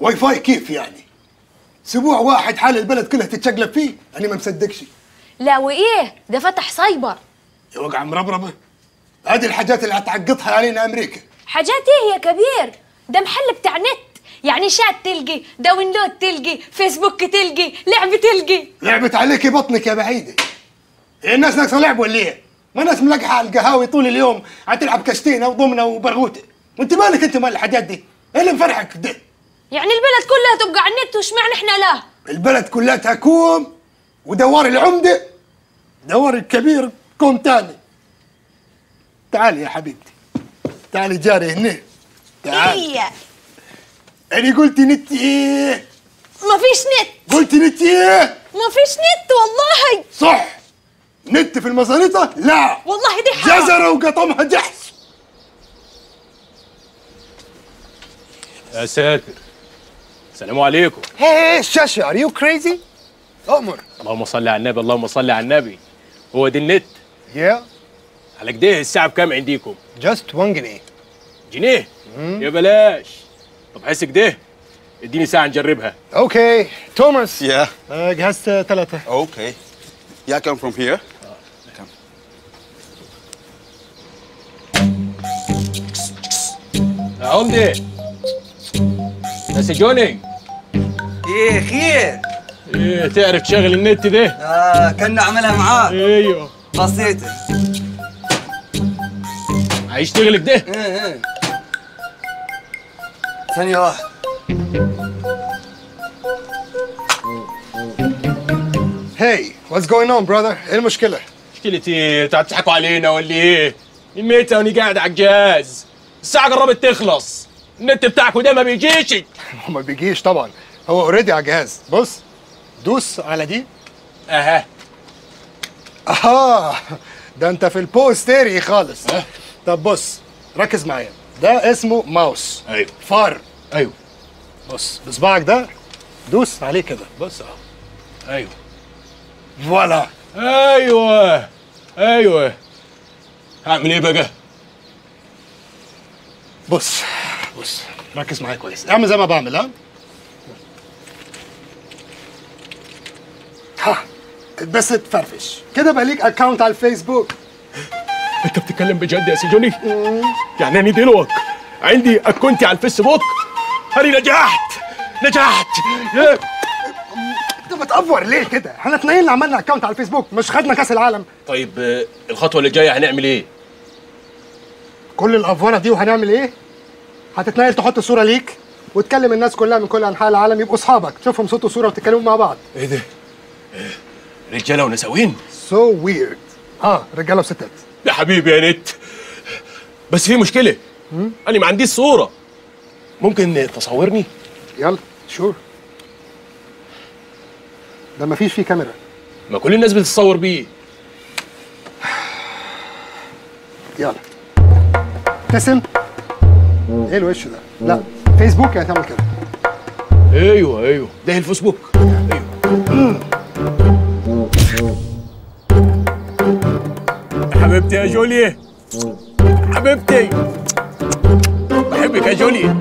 واي فاي كيف يعني؟ اسبوع واحد حال البلد كلها تتشقلب فيه، انا ما مصدقش. لا وايه؟ ده فتح سايبر يا وجع مربربه. ادي الحاجات اللي هتعقدها علينا امريكا. حاجات ايه يا كبير؟ ده محل بتاع نت، يعني شات تلقي، داونلود تلقي، فيسبوك تلقي، لعبه تلقي. لعبت عليكي بطنك يا بعيده. إيه الناس ناقصه لعب ولا ايه؟ ما الناس ملقحه على القهاوي طول اليوم هتلعب كشتينه وضمنه وبرغوته، وانت مالك انت مال الحاجات دي؟ ايه اللي مفرحك ده؟ يعني البلد كلها تبقى على النت واشمعنى احنا لا؟ البلد كلها تكوم ودوار العمده دوار الكبير كوم تاني. تعالي يا حبيبتي، تعالي جاري هنا، تعالي. ايه؟ انا قلت نت ايه؟ مفيش نت. قلت نت ايه؟ مفيش نت والله. صح، نت في المزاريطه لا والله دي حرام، جزره وقطمها جحش. يا ساتر، السلام عليكم. هي الشاشه، ار يو كريزي؟ اؤمر. اللهم صل على النبي، اللهم صل على النبي. هو دي النت؟ يا على كده. الساعه بكام عنديكم؟ جاست 1 جنيه. جنيه؟ يا بلاش. طب حس كده، اديني ساعه نجربها. اوكي. توماس. يا جهزت 3. اوكي. يا كم فروم هير؟ عمدي بس جوني. ايه خير؟ ايه تعرف تشغل النت ده؟ كنا عملها معاك. ايوه بسيطه. هيشتغل بده؟ ايه ثانية واحدة. هاي واتس جوينج اون براذر؟ ايه المشكلة؟ مشكلة ايه؟ انتوا بتضحكوا علينا ولا ايه؟ متى واني قاعد على الجهاز؟ الساعة قربت تخلص، النت بتاعكوا ده ما بيجيش. هو ما بيجيش طبعا، هو اوريدي على الجهاز. بص، دوس على دي. اها اها، ده انت في البوستيري خالص. طب بص، ركز معايا، ده اسمه ماوس. ايوه فار. ايوه بص بصبعك ده، دوس عليه كده. بص اهو. ايوه فوالا. ايوه ايوه. هعمل ايه بقى؟ بص بص، ركز معايا كويس، اعمل زي ما بعمل. ها بس تفرفش كده بقى ليك اكونت على الفيسبوك. انت بتتكلم بجد يا سيجوني؟ يعني انا دلوقتي عندي اكونتي على الفيسبوك؟ انا نجحت نجحت. انت بتأفور ليه كده؟ احنا اتنين اللي عملنا اكونت على الفيسبوك، مش خدنا كاس العالم. طيب الخطوه اللي جايه هنعمل ايه؟ كل الافوره دي وهنعمل ايه؟ هتتنقل تحط صوره ليك وتكلم الناس كلها من كل انحاء العالم، يبقوا اصحابك، تشوفهم صوت وصوره وتتكلموا مع بعض. ايه ده؟ رجاله ونساوين؟ سو ويرد. رجاله وستات. يا حبيبي يا نت، بس في مشكله، انا ما عنديش صوره. ممكن تصورني؟ يلا شور. ده ما فيش فيه كاميرا، ما كل الناس بتتصور بيه. يلا ابتسم. ايه الوش ده؟ لا فيسبوك يعني تعمل كده. ايوه ايوه ده الفيسبوك. ايوه حبيبتي يا جولي، حبيبتي بحبك يا جولي.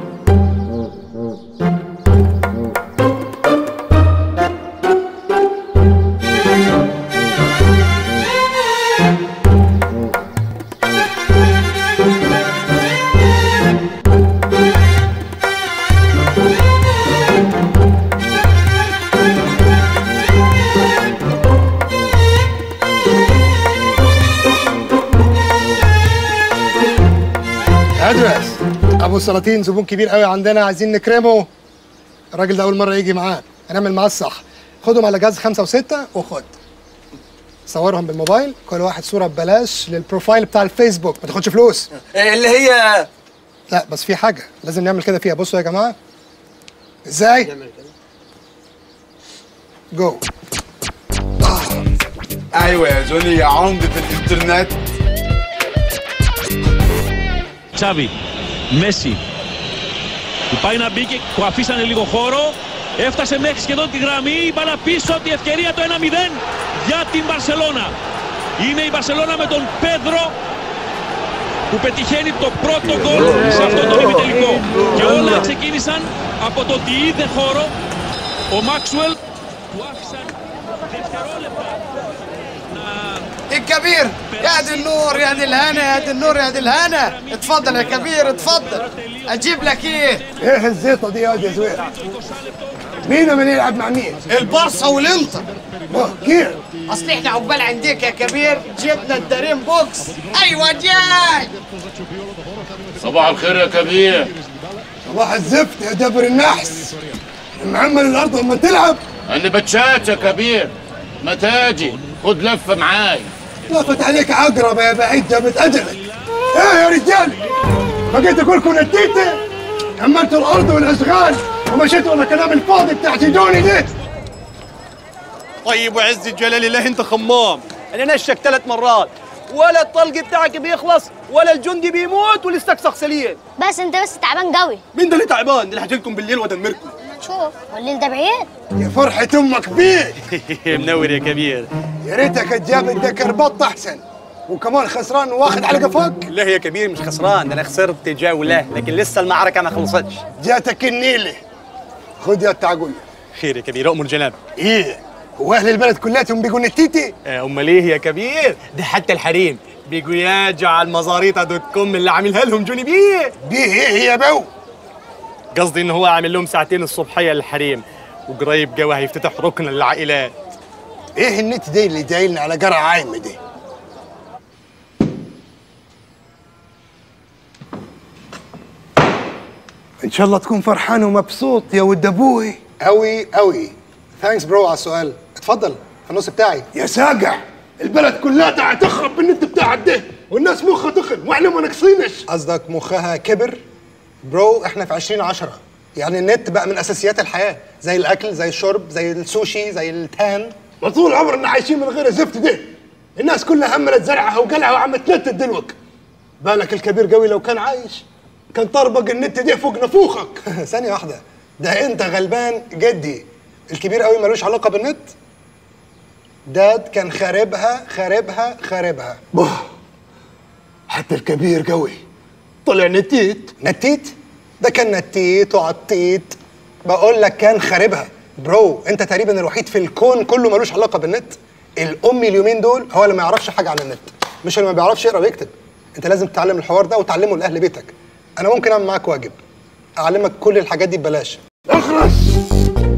هجرس ابو سلاطين زبون كبير قوي عندنا، عايزين نكرمه. الراجل ده اول مره يجي معاه، هنعمل معاه الصح. خدهم على جهاز 5 و6 وخد صورهم بالموبايل، كل واحد صوره ببلاش للبروفايل بتاع الفيسبوك، ما تاخدش فلوس. اللي هي لا بس في حاجه لازم نعمل كده فيها. بصوا يا جماعه ازاي نعمل كده. جو. ايوه يا جوني يا عمده الانترنت. Xavi, Messi, πάει να μπει και αφήσανε λίγο χώρο, έφτασε μέχρι σχεδόν τη γραμμή, η μπάλα πίσω, τη ευκαιρία το 1-0 για την Μπαρσελόνα. Είναι η Μπαρσελόνα με τον Πέδρο που πετυχαίνει το πρώτο γκολ σε αυτό το ημιτελικό. Και όλα ξεκίνησαν από το ότι είδε χώρο ο Μάξουελ που άφησαν δευτερόλεπτα να... الكبير يا دي النور يا دي الهنا يا دي النور يا دي الهنا. اتفضل يا كبير اتفضل اجيب لك ايه. ايه الزيطه دي يا واد يا زوير؟ مين من يلعب مع مين؟ البارسا والانتر. كيف؟ اصل احنا عقبال عنديك يا كبير جبنا الدارين بوكس. ايوه جاي. صباح الخير يا كبير. صباح الزفت يا دبر النحس. معمل الارض لما تلعب. انا بتشات يا كبير. ما تاجي خد لفه معايا. لفت عليك عقرب يا بعيد جابت اجلك. ايه يا رجال؟ بقيت اقولكم نديتي؟ عملتوا الارض والاشغال ومشيتوا على كلام الفاضي بتاع جدوني ده. طيب وعز الجلال الله انت خمام. انا نشك 3 مرات ولا الطلق بتاعك بيخلص ولا الجندي بيموت ولسك سخسلين. بس انت بس تعبان قوي. مين ده اللي تعبان؟ ده اللي هجيلكم بالليل وادمركم. شوف والليل ده بعيد. يا فرحة امك بيه. منور يا كبير. يا ريتك اتجاب الدكربط احسن. وكمان خسران واخد على قفاك. لا يا كبير مش خسران، انا خسرت جوله لكن لسه المعركه ما خلصتش. جاتك النيله. خد يا التعقول. خير يا كبير امر جنابك. ايه؟ هو اهل البلد كلاتهم بيقولوا نتيتي؟ امال ايه يا كبير؟ ده حتى الحريم بيقولوا يا جعل مزاريطه دوت كوم اللي عاملها لهم جوني بيه. بيه ايه يا بو؟ قصدي ان هو عامل لهم 2 ساعة الصبحيه للحريم وقريب جوا هيفتتح ركن للعائلات. ايه النت دي اللي دايلنا على قرع عايمه دي؟ ان شاء الله تكون فرحان ومبسوط يا ود ابوي. قوي قوي. ثانكس برو على السؤال. اتفضل في النص بتاعي يا ساقع. البلد كلها هتخرب بالنت بتاعك ده والناس مخها تخن واحنا ما ناقصينش. قصدك مخها كبر برو؟ احنا في 2010 يعني النت بقى من اساسيات الحياه زي الاكل زي الشرب زي السوشي زي التان. ما طول عمرنا عايشين من غير الزفت ده. الناس كلها هملت زرعها وقلعها وعملت نت دلوك. بالك الكبير قوي لو كان عايش كان طربق النت ده فوق نفوخك. ثانيه واحده، ده انت غلبان جدي. الكبير قوي ملوش علاقه بالنت. داد كان خاربها. حتى الكبير قوي طلع نتيت. ده كان نتيت وعطيت. بقول لك كان خاربها. برو انت تقريبا الوحيد في الكون كله ملوش علاقه بالنت. الامي اليومين دول هو اللي ما يعرفش حاجه عن النت، مش اللي ما بيعرفش يقرا ويكتب. انت لازم تتعلم الحوار ده وتعلمه لاهل بيتك. انا ممكن اعمل معاك واجب، اعلمك كل الحاجات دي ببلاش. اخرس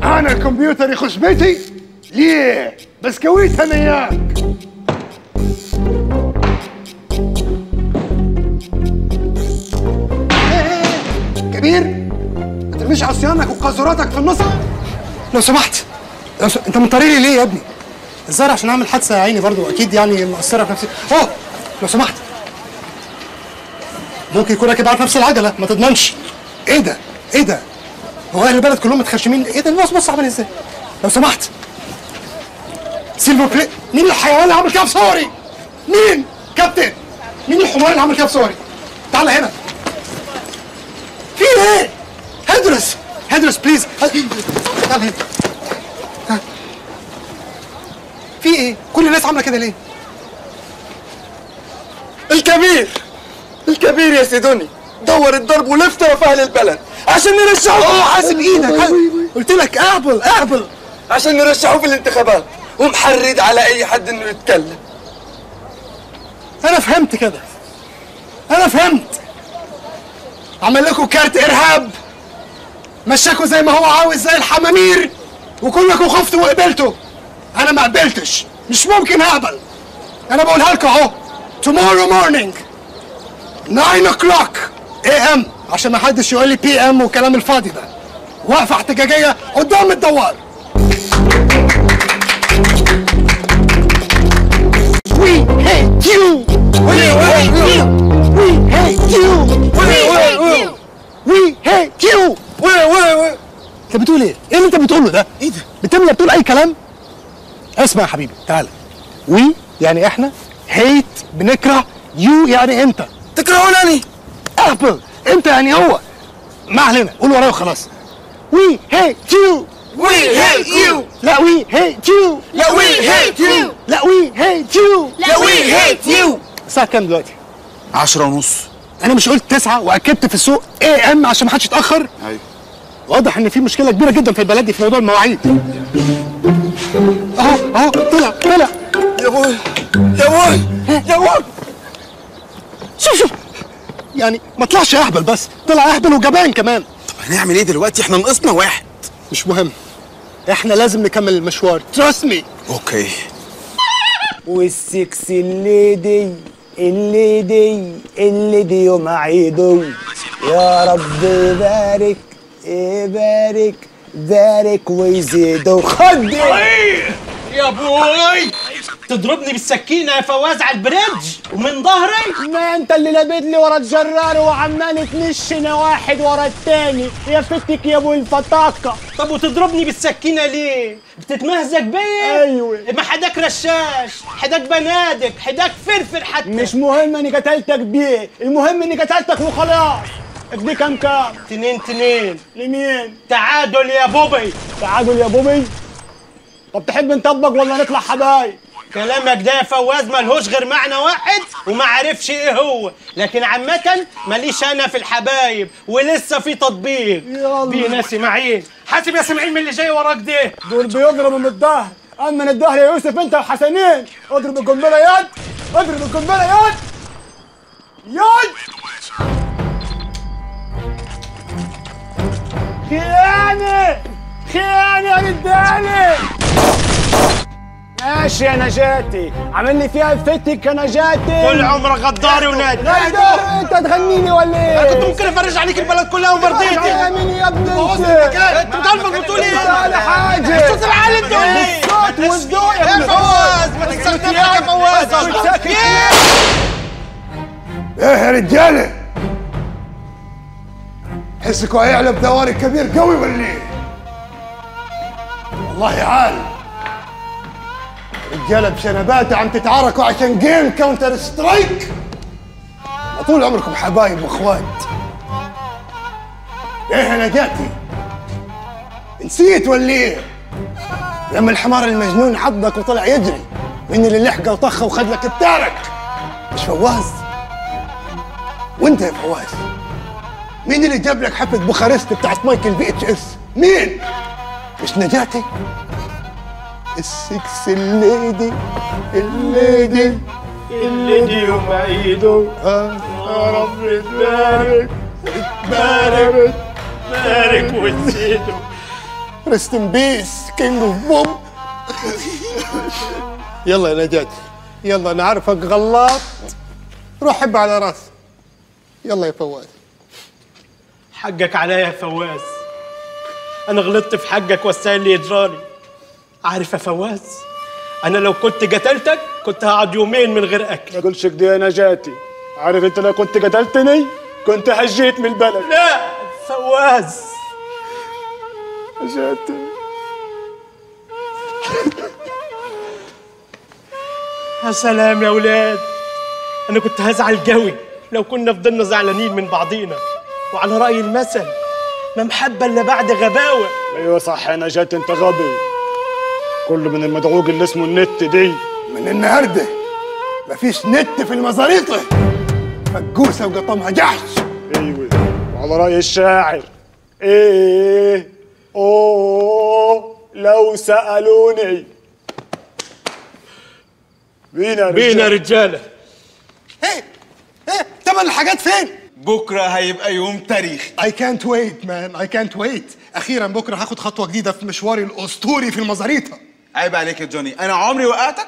انا الكمبيوتر يخش بيتي ليه؟ بسكويت انا اياك. كبير ما ترميش عصيانك وقاذوراتك في النصر لو سمحت. انت مطاري ليه يا ابني؟ الظاهر عشان اعمل حادثه يا عيني برضه اكيد يعني مقصره في نفسي. لو سمحت ممكن يكون راكب على نفس العجله ما تضمنش. ايه ده هو اهل البلد كلهم متخشمين. ايه ده الناس بص عامل ازاي. لو سمحت سيلفر بلاي. مين الحيوان اللي عامل كده في صوري؟ مين كابتن؟ مين الحمار اللي عامل كده في صوري؟ تعال هنا. في ايه؟ هجرس بليز. تعال هنا. في ايه؟ كل الناس عامله كده ليه؟ الكبير يا سيدوني دور الضرب ولف طرف اهل البلد عشان نرشحوه. حاسب ايدك. قلت لك اعبل عشان نرشحوه في الانتخابات ومحرد على اي حد انه يتكلم. انا فهمت عمل لكم كارت ارهاب، مشاكوا زي ما هو عاوز زي الحمامير وكلكم خفتوا وقبلتوا. انا ما قبلتش، مش ممكن اقبل. انا بقولها لكم اهو tomorrow morning 9 AM عشان ما حدش يقول لي PM والكلام الفاضي ده. وقفه احتجاجيه قدام الدوار. We hate you. We hate you. انت بتقول ايه؟ ايه اللي انت بتقوله ده؟ ايه ده؟ بتقول اي كلام؟ اسمع يا حبيبي تعالى. وي يعني احنا، هيت بنكره، يو يعني انت. تكرهونا ليه؟ اهبل انت يعني هو. ما علينا قول ورايا وخلاص. وي هيت يو. لا وي هيت يو. الساعة كام دلوقتي؟ 10:30. أنا مش قلت 9 وأكدت في السوق AM عشان ما حدش يتأخر؟ أيوه. واضح ان في مشكله كبيره جدا في البلد دي في موضوع المواعيد. اهو طلع يا بوي شوف يعني ما طلعش اهبل، بس طلع اهبل وجبان كمان. طب هنعمل ايه دلوقتي؟ احنا نقصنا واحد. مش مهم، احنا لازم نكمل المشوار. تراست مي. اوكي. والسكس اللي دي يوم عيدو يا رب بارك بارك بارك ويزيدو. خد يا بوي تضربني بالسكينه يا فواز على البريدج ومن ظهري؟ ما انت اللي لابد لي ورا الجرار وعمال تنشنا واحد ورا التاني يا فتك يا ابو الفطاقه. طب وتضربني بالسكينه ليه؟ بتتمهزج بيا؟ ايوه. ما حداك رشاش، حداك بنادق، حداك فرفر حتى. مش مهم اني قتلتك بيه، المهم اني قتلتك وخلاص. ادي كام؟ 2-2 لمين؟ تعادل يا بوبي. تعادل يا بوبي؟ طب تحب نطبق ولا نطلع حبايب؟ كلامك ده يا فواز ملهوش غير معنى واحد وما عرفش ايه هو، لكن عامة ماليش انا في الحبايب ولسه في تطبيق. يلا بينا سماعين، حاسب يا سماعين من اللي جاي وراك ده. دول بيضربوا من الظهر، اما من الظهر يا يوسف انت وحسنين اضرب القنبلة يد، اضرب القنبلة يد خيانة خيانة يا ردالي. ماشي يا نجاتي، عامل لي فيها فتك يا نجاتي. كل عمرك غداري ونادي. انت تغنيني ولا ايه؟ انا كنت ممكن افرج عليك البلد كلها وما رضيتش. يا مين يا ابني انت؟ انت مدلفك بتقول ايه؟ ولا حاجه. صوت العالي انت ولا ايه؟ الصوت والذوق يا فواز. ما تكسرنيش يا فواز. ايه يا رجاله؟ حسكوا هيعلب دواري الكبير قوي ولا ايه؟ والله عالي. رجاله بشنباتة عم تتعاركوا عشان جيم كاونتر سترايك؟ طول عمركم حبايب واخوات. ايه انا جاتي؟ نسيت ولا ايه؟ لما الحمار المجنون عضك وطلع يجري مني اللي لحقه وطخه وخد لك التارك. مش فواز؟ وانت يا فواز مين اللي جاب لك حفله بوخارست بتاعت مايكل BHS؟ مين؟ مش نجاتي؟ السكس الليدي يوم عيده يا رب تبارك تبارك تبارك وتزيده. ريست ان بيس كينج اوف بوب. يلا يا نجاتي، يلا انا عارفك غلاط، روح حب على راسي. يلا يا فواز. حقك عليا يا فواز، انا غلطت في حقك والسهل لي اجراري. عارف يا فواز انا لو كنت قتلتك كنت هقعد يومين من غير اكل. ما تقولش كده يا نجاتي، عارف انت لو كنت قتلتني كنت هجيت من البلد. لا فواز نجاتي. يا سلام يا ولاد، انا كنت هزعل قوي لو كنا فضلنا زعلانين من بعضينا. وعلى راي المثل ما محبه الا بعد غباوه. ايوه صح يا نجاتي، انت غبي كله من المدعوج اللي اسمه النت دي. من النهارده مفيش نت في المزاريطه، فجوسه وقطمها جحش. ايوه وعلى راي الشاعر ايه اوه لو سالوني. بينا رجاله. ايه تمن الحاجات فين؟ بكره هيبقى يوم تاريخي. I can't wait man I can't wait. اخيرا بكره هاخد خطوه جديده في مشواري الاسطوري في المزاريطه. عيب عليك يا جوني، انا عمري وقعتك؟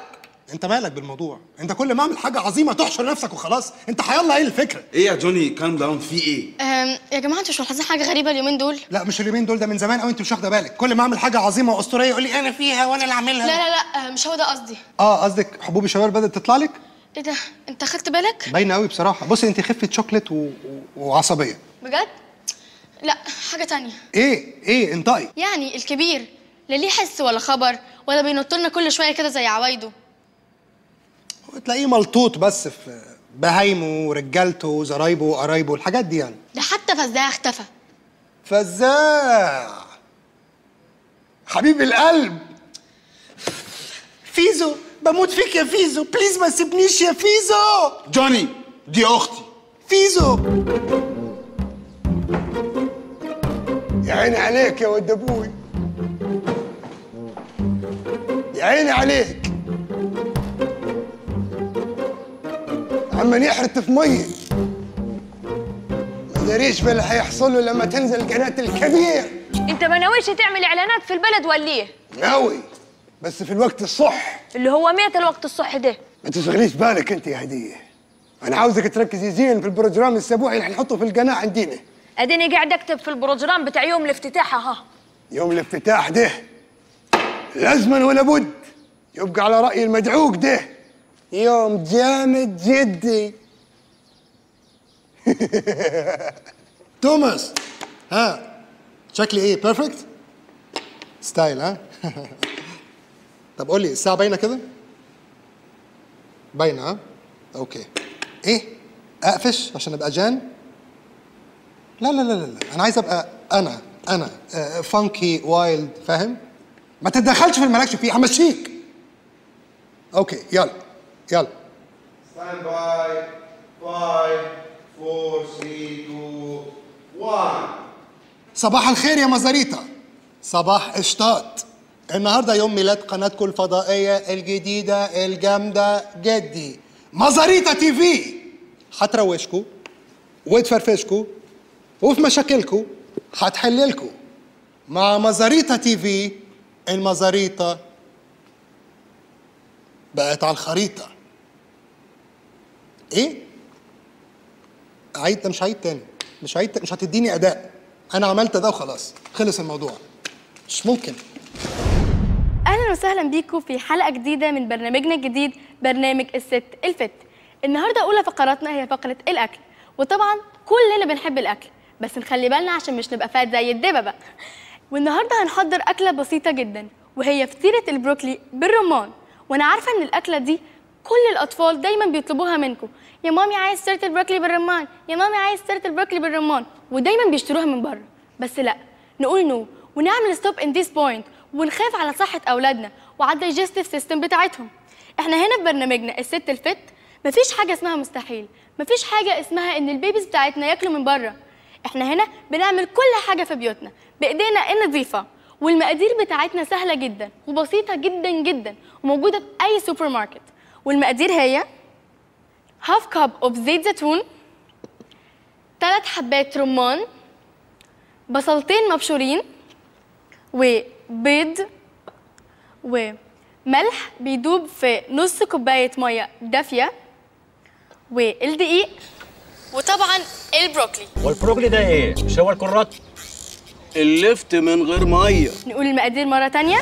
انت مالك بالموضوع؟ انت كل ما اعمل حاجه عظيمه تحشر نفسك وخلاص. انت حيالله ايه الفكره؟ ايه يا جوني كام داون في ايه؟ يا جماعه انتوا مش ملاحظين حاجه غريبه اليومين دول؟ لا مش اليومين دول، ده من زمان قوي انت مش واخده بالك. كل ما اعمل حاجه عظيمه واسطوريه يقول لي انا فيها وانا اللي عاملها. لا مش هو ده قصدي. قصدك حبوب الشباب بدات تطلع لك؟ ايه ده؟ انت خدت بالك؟ باينه قوي بصراحه. بصي انت خفه شوكليت وعصبيه بجد؟ لا حاجه ثانيه. ايه انطقي. يعني الكبير لا ليه حس ولا خبر ولا بينط لنا كل شويه كده زي عوايده. هو تلاقيه ملطوط بس في بهايمه ورجالته وزرايبه وقرايبه والحاجات دي يعني. ده حتى فزاع اختفى. فزاع حبيب القلب. فيزو بموت فيك يا فيزو، بليز ما تسيبنيش يا فيزو. جوني دي اختي فيزو. يا عيني عليك يا ود ابوي، يا عيني عليك، عمّن يحرت في ميه ما داريش باللي هيحصل له لما تنزل قناة الكبير. انت ما ناويش تعمل اعلانات في البلد ولا ايه؟ ناوي، بس في الوقت الصح. اللي هو متى الوقت الصح ده؟ ما تشغليش بالك انت يا هديه، انا عاوزك تركزي زين في البروجرام الاسبوعي اللي هنحطه في القناه عندنا. اديني قاعد اكتب في البروجرام بتاع يوم الافتتاح اهو. يوم الافتتاح ده لازما ولا بد يبقى على راي المدعوك ده يوم جامد جدي. توماس، ها شكلي ايه؟ بيرفكت ستايل، ها؟ طب قول لي الساعه باينه كده؟ باينه، ها؟ اوكي. ايه؟ اقفش عشان ابقى جان؟ لا لا لا لا، انا عايز ابقى انا فانكي وايلد، فاهم؟ ما تتدخلش في اللي مالكش فيه، همشيك. اوكي يلا يلا. ستاند باي 5 4 3 2 1. صباح الخير يا مزاريطه. صباح قشطات. النهارده يوم ميلاد قناتكم الفضائيه الجديده الجامده جدي مزاريطه تي في. هتروشكوا وتفرفشكوا وفي مشاكلكوا هتحللكوا مع مزاريطه تي في. المزاريطه بقت على الخريطه. ايه؟ عيد ده؟ مش عيد تاني، مش عيد، مش هتديني اداء. انا عملت ده وخلاص، خلص الموضوع. مش ممكن. اهلا وسهلا بيكم في حلقه جديده من برنامجنا الجديد، برنامج الست الفت. النهارده اولى فقراتنا هي فقره الاكل، وطبعا كلنا بنحب الاكل، بس نخلي بالنا عشان مش نبقى فات زي الدببه. والنهارده هنحضر اكله بسيطه جدا، وهي فطيره البروكلي بالرمان. وانا عارفه ان الاكله دي كل الاطفال دايما بيطلبوها منكم، يا مامي عايز فطيره البروكلي بالرمان، يا مامي عايز فطيره البروكلي بالرمان، ودايما بيشتروها من بره. بس لا، نقول نو ونعمل ستوب ان ذيس بوينت، ونخاف على صحة أولادنا وعلى الدايجستيف سيستم بتاعتهم. احنا هنا في برنامجنا الست الفت مفيش حاجة اسمها مستحيل، مفيش حاجة اسمها إن البيبيز بتاعتنا ياكلوا من بره. احنا هنا بنعمل كل حاجة في بيوتنا بإيدينا النظيفة، والمقادير بتاعتنا سهلة جدا وبسيطة جدا جدا، وموجودة في أي سوبر ماركت. والمقادير هي هاف كاب أوف زيت زيتون، 3 حبات رمان، بصلتين مبشورين، و بيض، وملح بيدوب في نص كوباية مية دافية، والدقيق، وطبعا البروكلي. والبروكلي ده ايه؟ مش هو الكرات؟ اللفت من غير مية. نقول المقادير مرة تانية.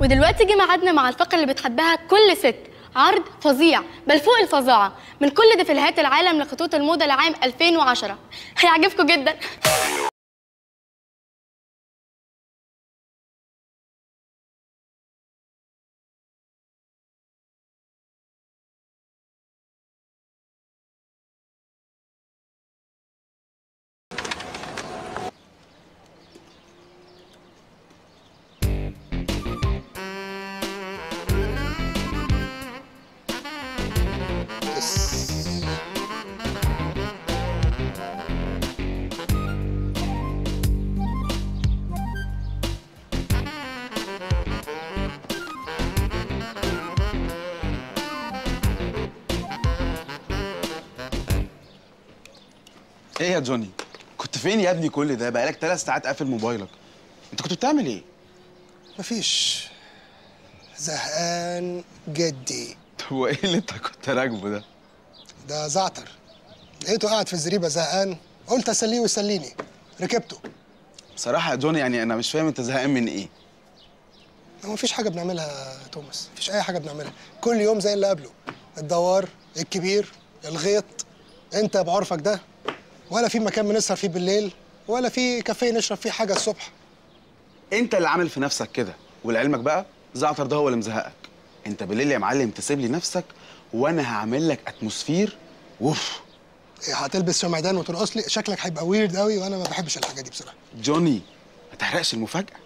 ودلوقتي جه ميعادنا مع الفقرة اللي بتحبها كل ست، عرض فظيع بل فوق الفظاعة من كل دفلهات العالم لخطوط الموضة لعام 2010. هيعجبكم جدا. ايه يا جوني؟ كنت فين يا ابني كل ده؟ بقالك 3 ساعات قافل موبايلك. انت كنت بتعمل ايه؟ مفيش، زهقان جدي. طب وايه اللي انت كنت راكبه ده؟ ده زعتر، لقيته قاعد في الزريبه زهقان، قلت اسليه ويسليني، ركبته. بصراحه يا جوني يعني انا مش فاهم انت زهقان من ايه؟ هو مفيش حاجه بنعملها يا توماس، مفيش اي حاجه بنعملها، كل يوم زي اللي قبله، الدوار، الكبير، الغيط. انت بعرفك ده ولا في مكان بنسهر فيه بالليل، ولا في كافيه نشرب فيه حاجه الصبح. انت اللي عامل في نفسك كده، ولعلمك بقى زعتر ده هو اللي مزهقك. انت بالليل يا معلم تسيب لي نفسك، وانا هعمل لك اتموسفير. وف إيه، هتلبس شمعدان وترقص لي؟ شكلك هيبقى ويرد قوي، وانا ما بحبش الحاجه دي بصراحه. جوني ما تحرقش المفاجاه.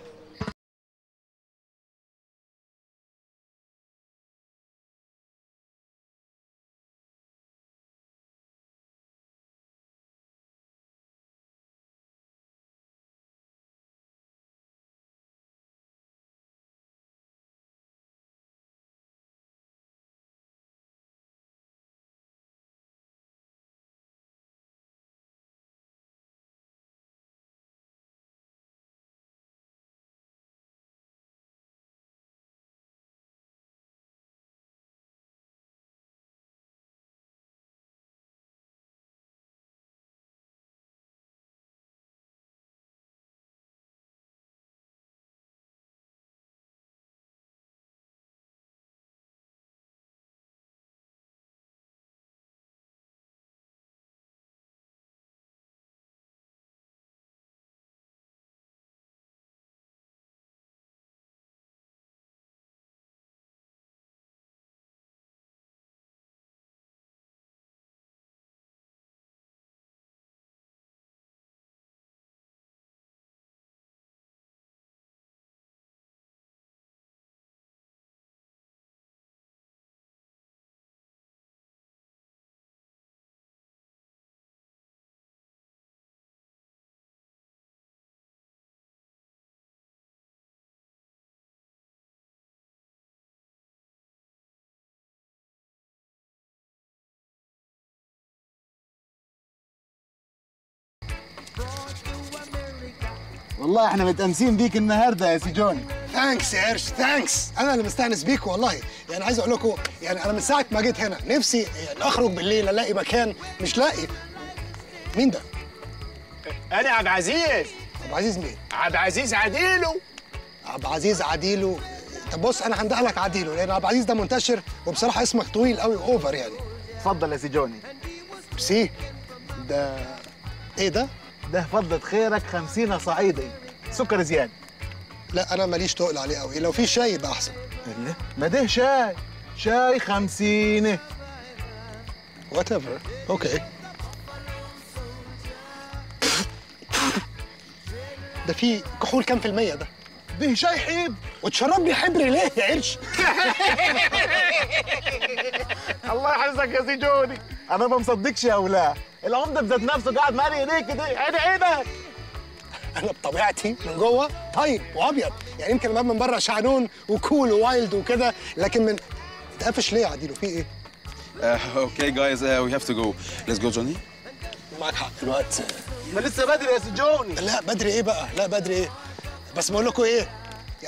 والله احنا متأنسين بيك النهارده يا سيجوني. ثانكس يا قرش، ثانكس. انا اللي مستأنس بيك والله. يعني عايز اقول لكم يعني انا من ساعه ما جيت هنا نفسي يعني اخرج بالليل الاقي مكان مش لاقي. مين ده؟ انا عبد العزيز. عبد العزيز مين؟ عبد العزيز عديلو. عبد العزيز عديلو. طب بص انا هندهلك عديلو لان عبد العزيز ده منتشر وبصراحه اسمك طويل قوي اوفر يعني. اتفضل يا سيجوني. سي ده ايه ده؟ ده فضة خيرك 50 صعيدي سكر زيادة. لا أنا ماليش تقل عليه قوي، لو في شاي يبقى أحسن. لا ما ده شاي، شاي 50. وات ايفر، أوكي. ده في كحول كام في المية ده؟ ده شاي حبر. وتشرب لي حبر ليه يا قرش؟ الله يحفظك يا سي جوني. أنا ما مصدقش يا ولا. العمده بذات نفسه قاعد مالي ايديك كده، عيني عينك. انا بطبيعتي من جوه طيب وابيض، يعني يمكن الباب من بره شعنون وكول ووايلد وكده، لكن من تقفش ليه يا عديلو في ايه؟ اوكي جايز وي هاف تو جو، ليتس جو جوني. معاك حق الوقت. ما لسه بدري يا سي جوني. لا بدري ايه بقى؟ لا بدري ايه؟ بس بقول لكم ايه؟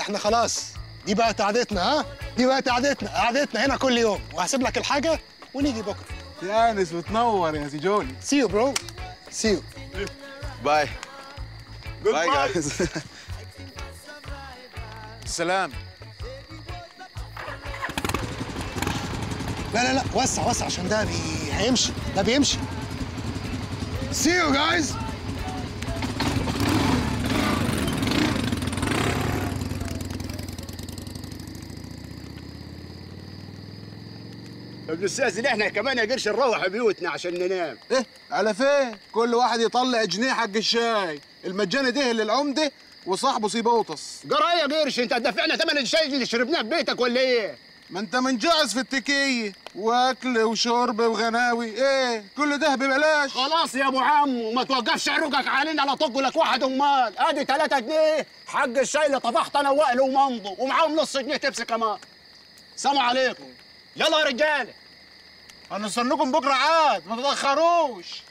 احنا خلاص دي بقت قعدتنا ها؟ دي بقت قعدتنا، قعدتنا هنا كل يوم، وهسيب لك الحاجه ونيجي بكره. تانس وتنور يا سي جوني. سي يو برو، سي يو. باي. جود باي جايز. سلام. لا لا لا وسع وسع عشان ده هيمشي، ده بيمشي. سي يو جايز. الاستاذ احنا كمان يا قرش نروح بيوتنا عشان ننام. ايه على فين؟ كل واحد يطلع جنيه حق الشاي، المجاني ده للعمده وصاحبه سيبوطس. جرى ايه يا قرش؟ انت هتدفعنا ثمن الشاي اللي شربناه في بيتك ولا ايه؟ ما انت منجعز في التكيه واكل وشرب وغناوي، ايه كل ده ببلاش. خلاص يا ابو عمو ما توقفش عروقك علينا لا طق لك واحد امال، ادي 3 جنيه حق الشاي اللي طبخت انا وائل ومامضه ومعاهم نص جنيه تبسي كمان. سلام عليكم. يلا يا رجاله. هنستناكم بكره عاد ما تتاخروش.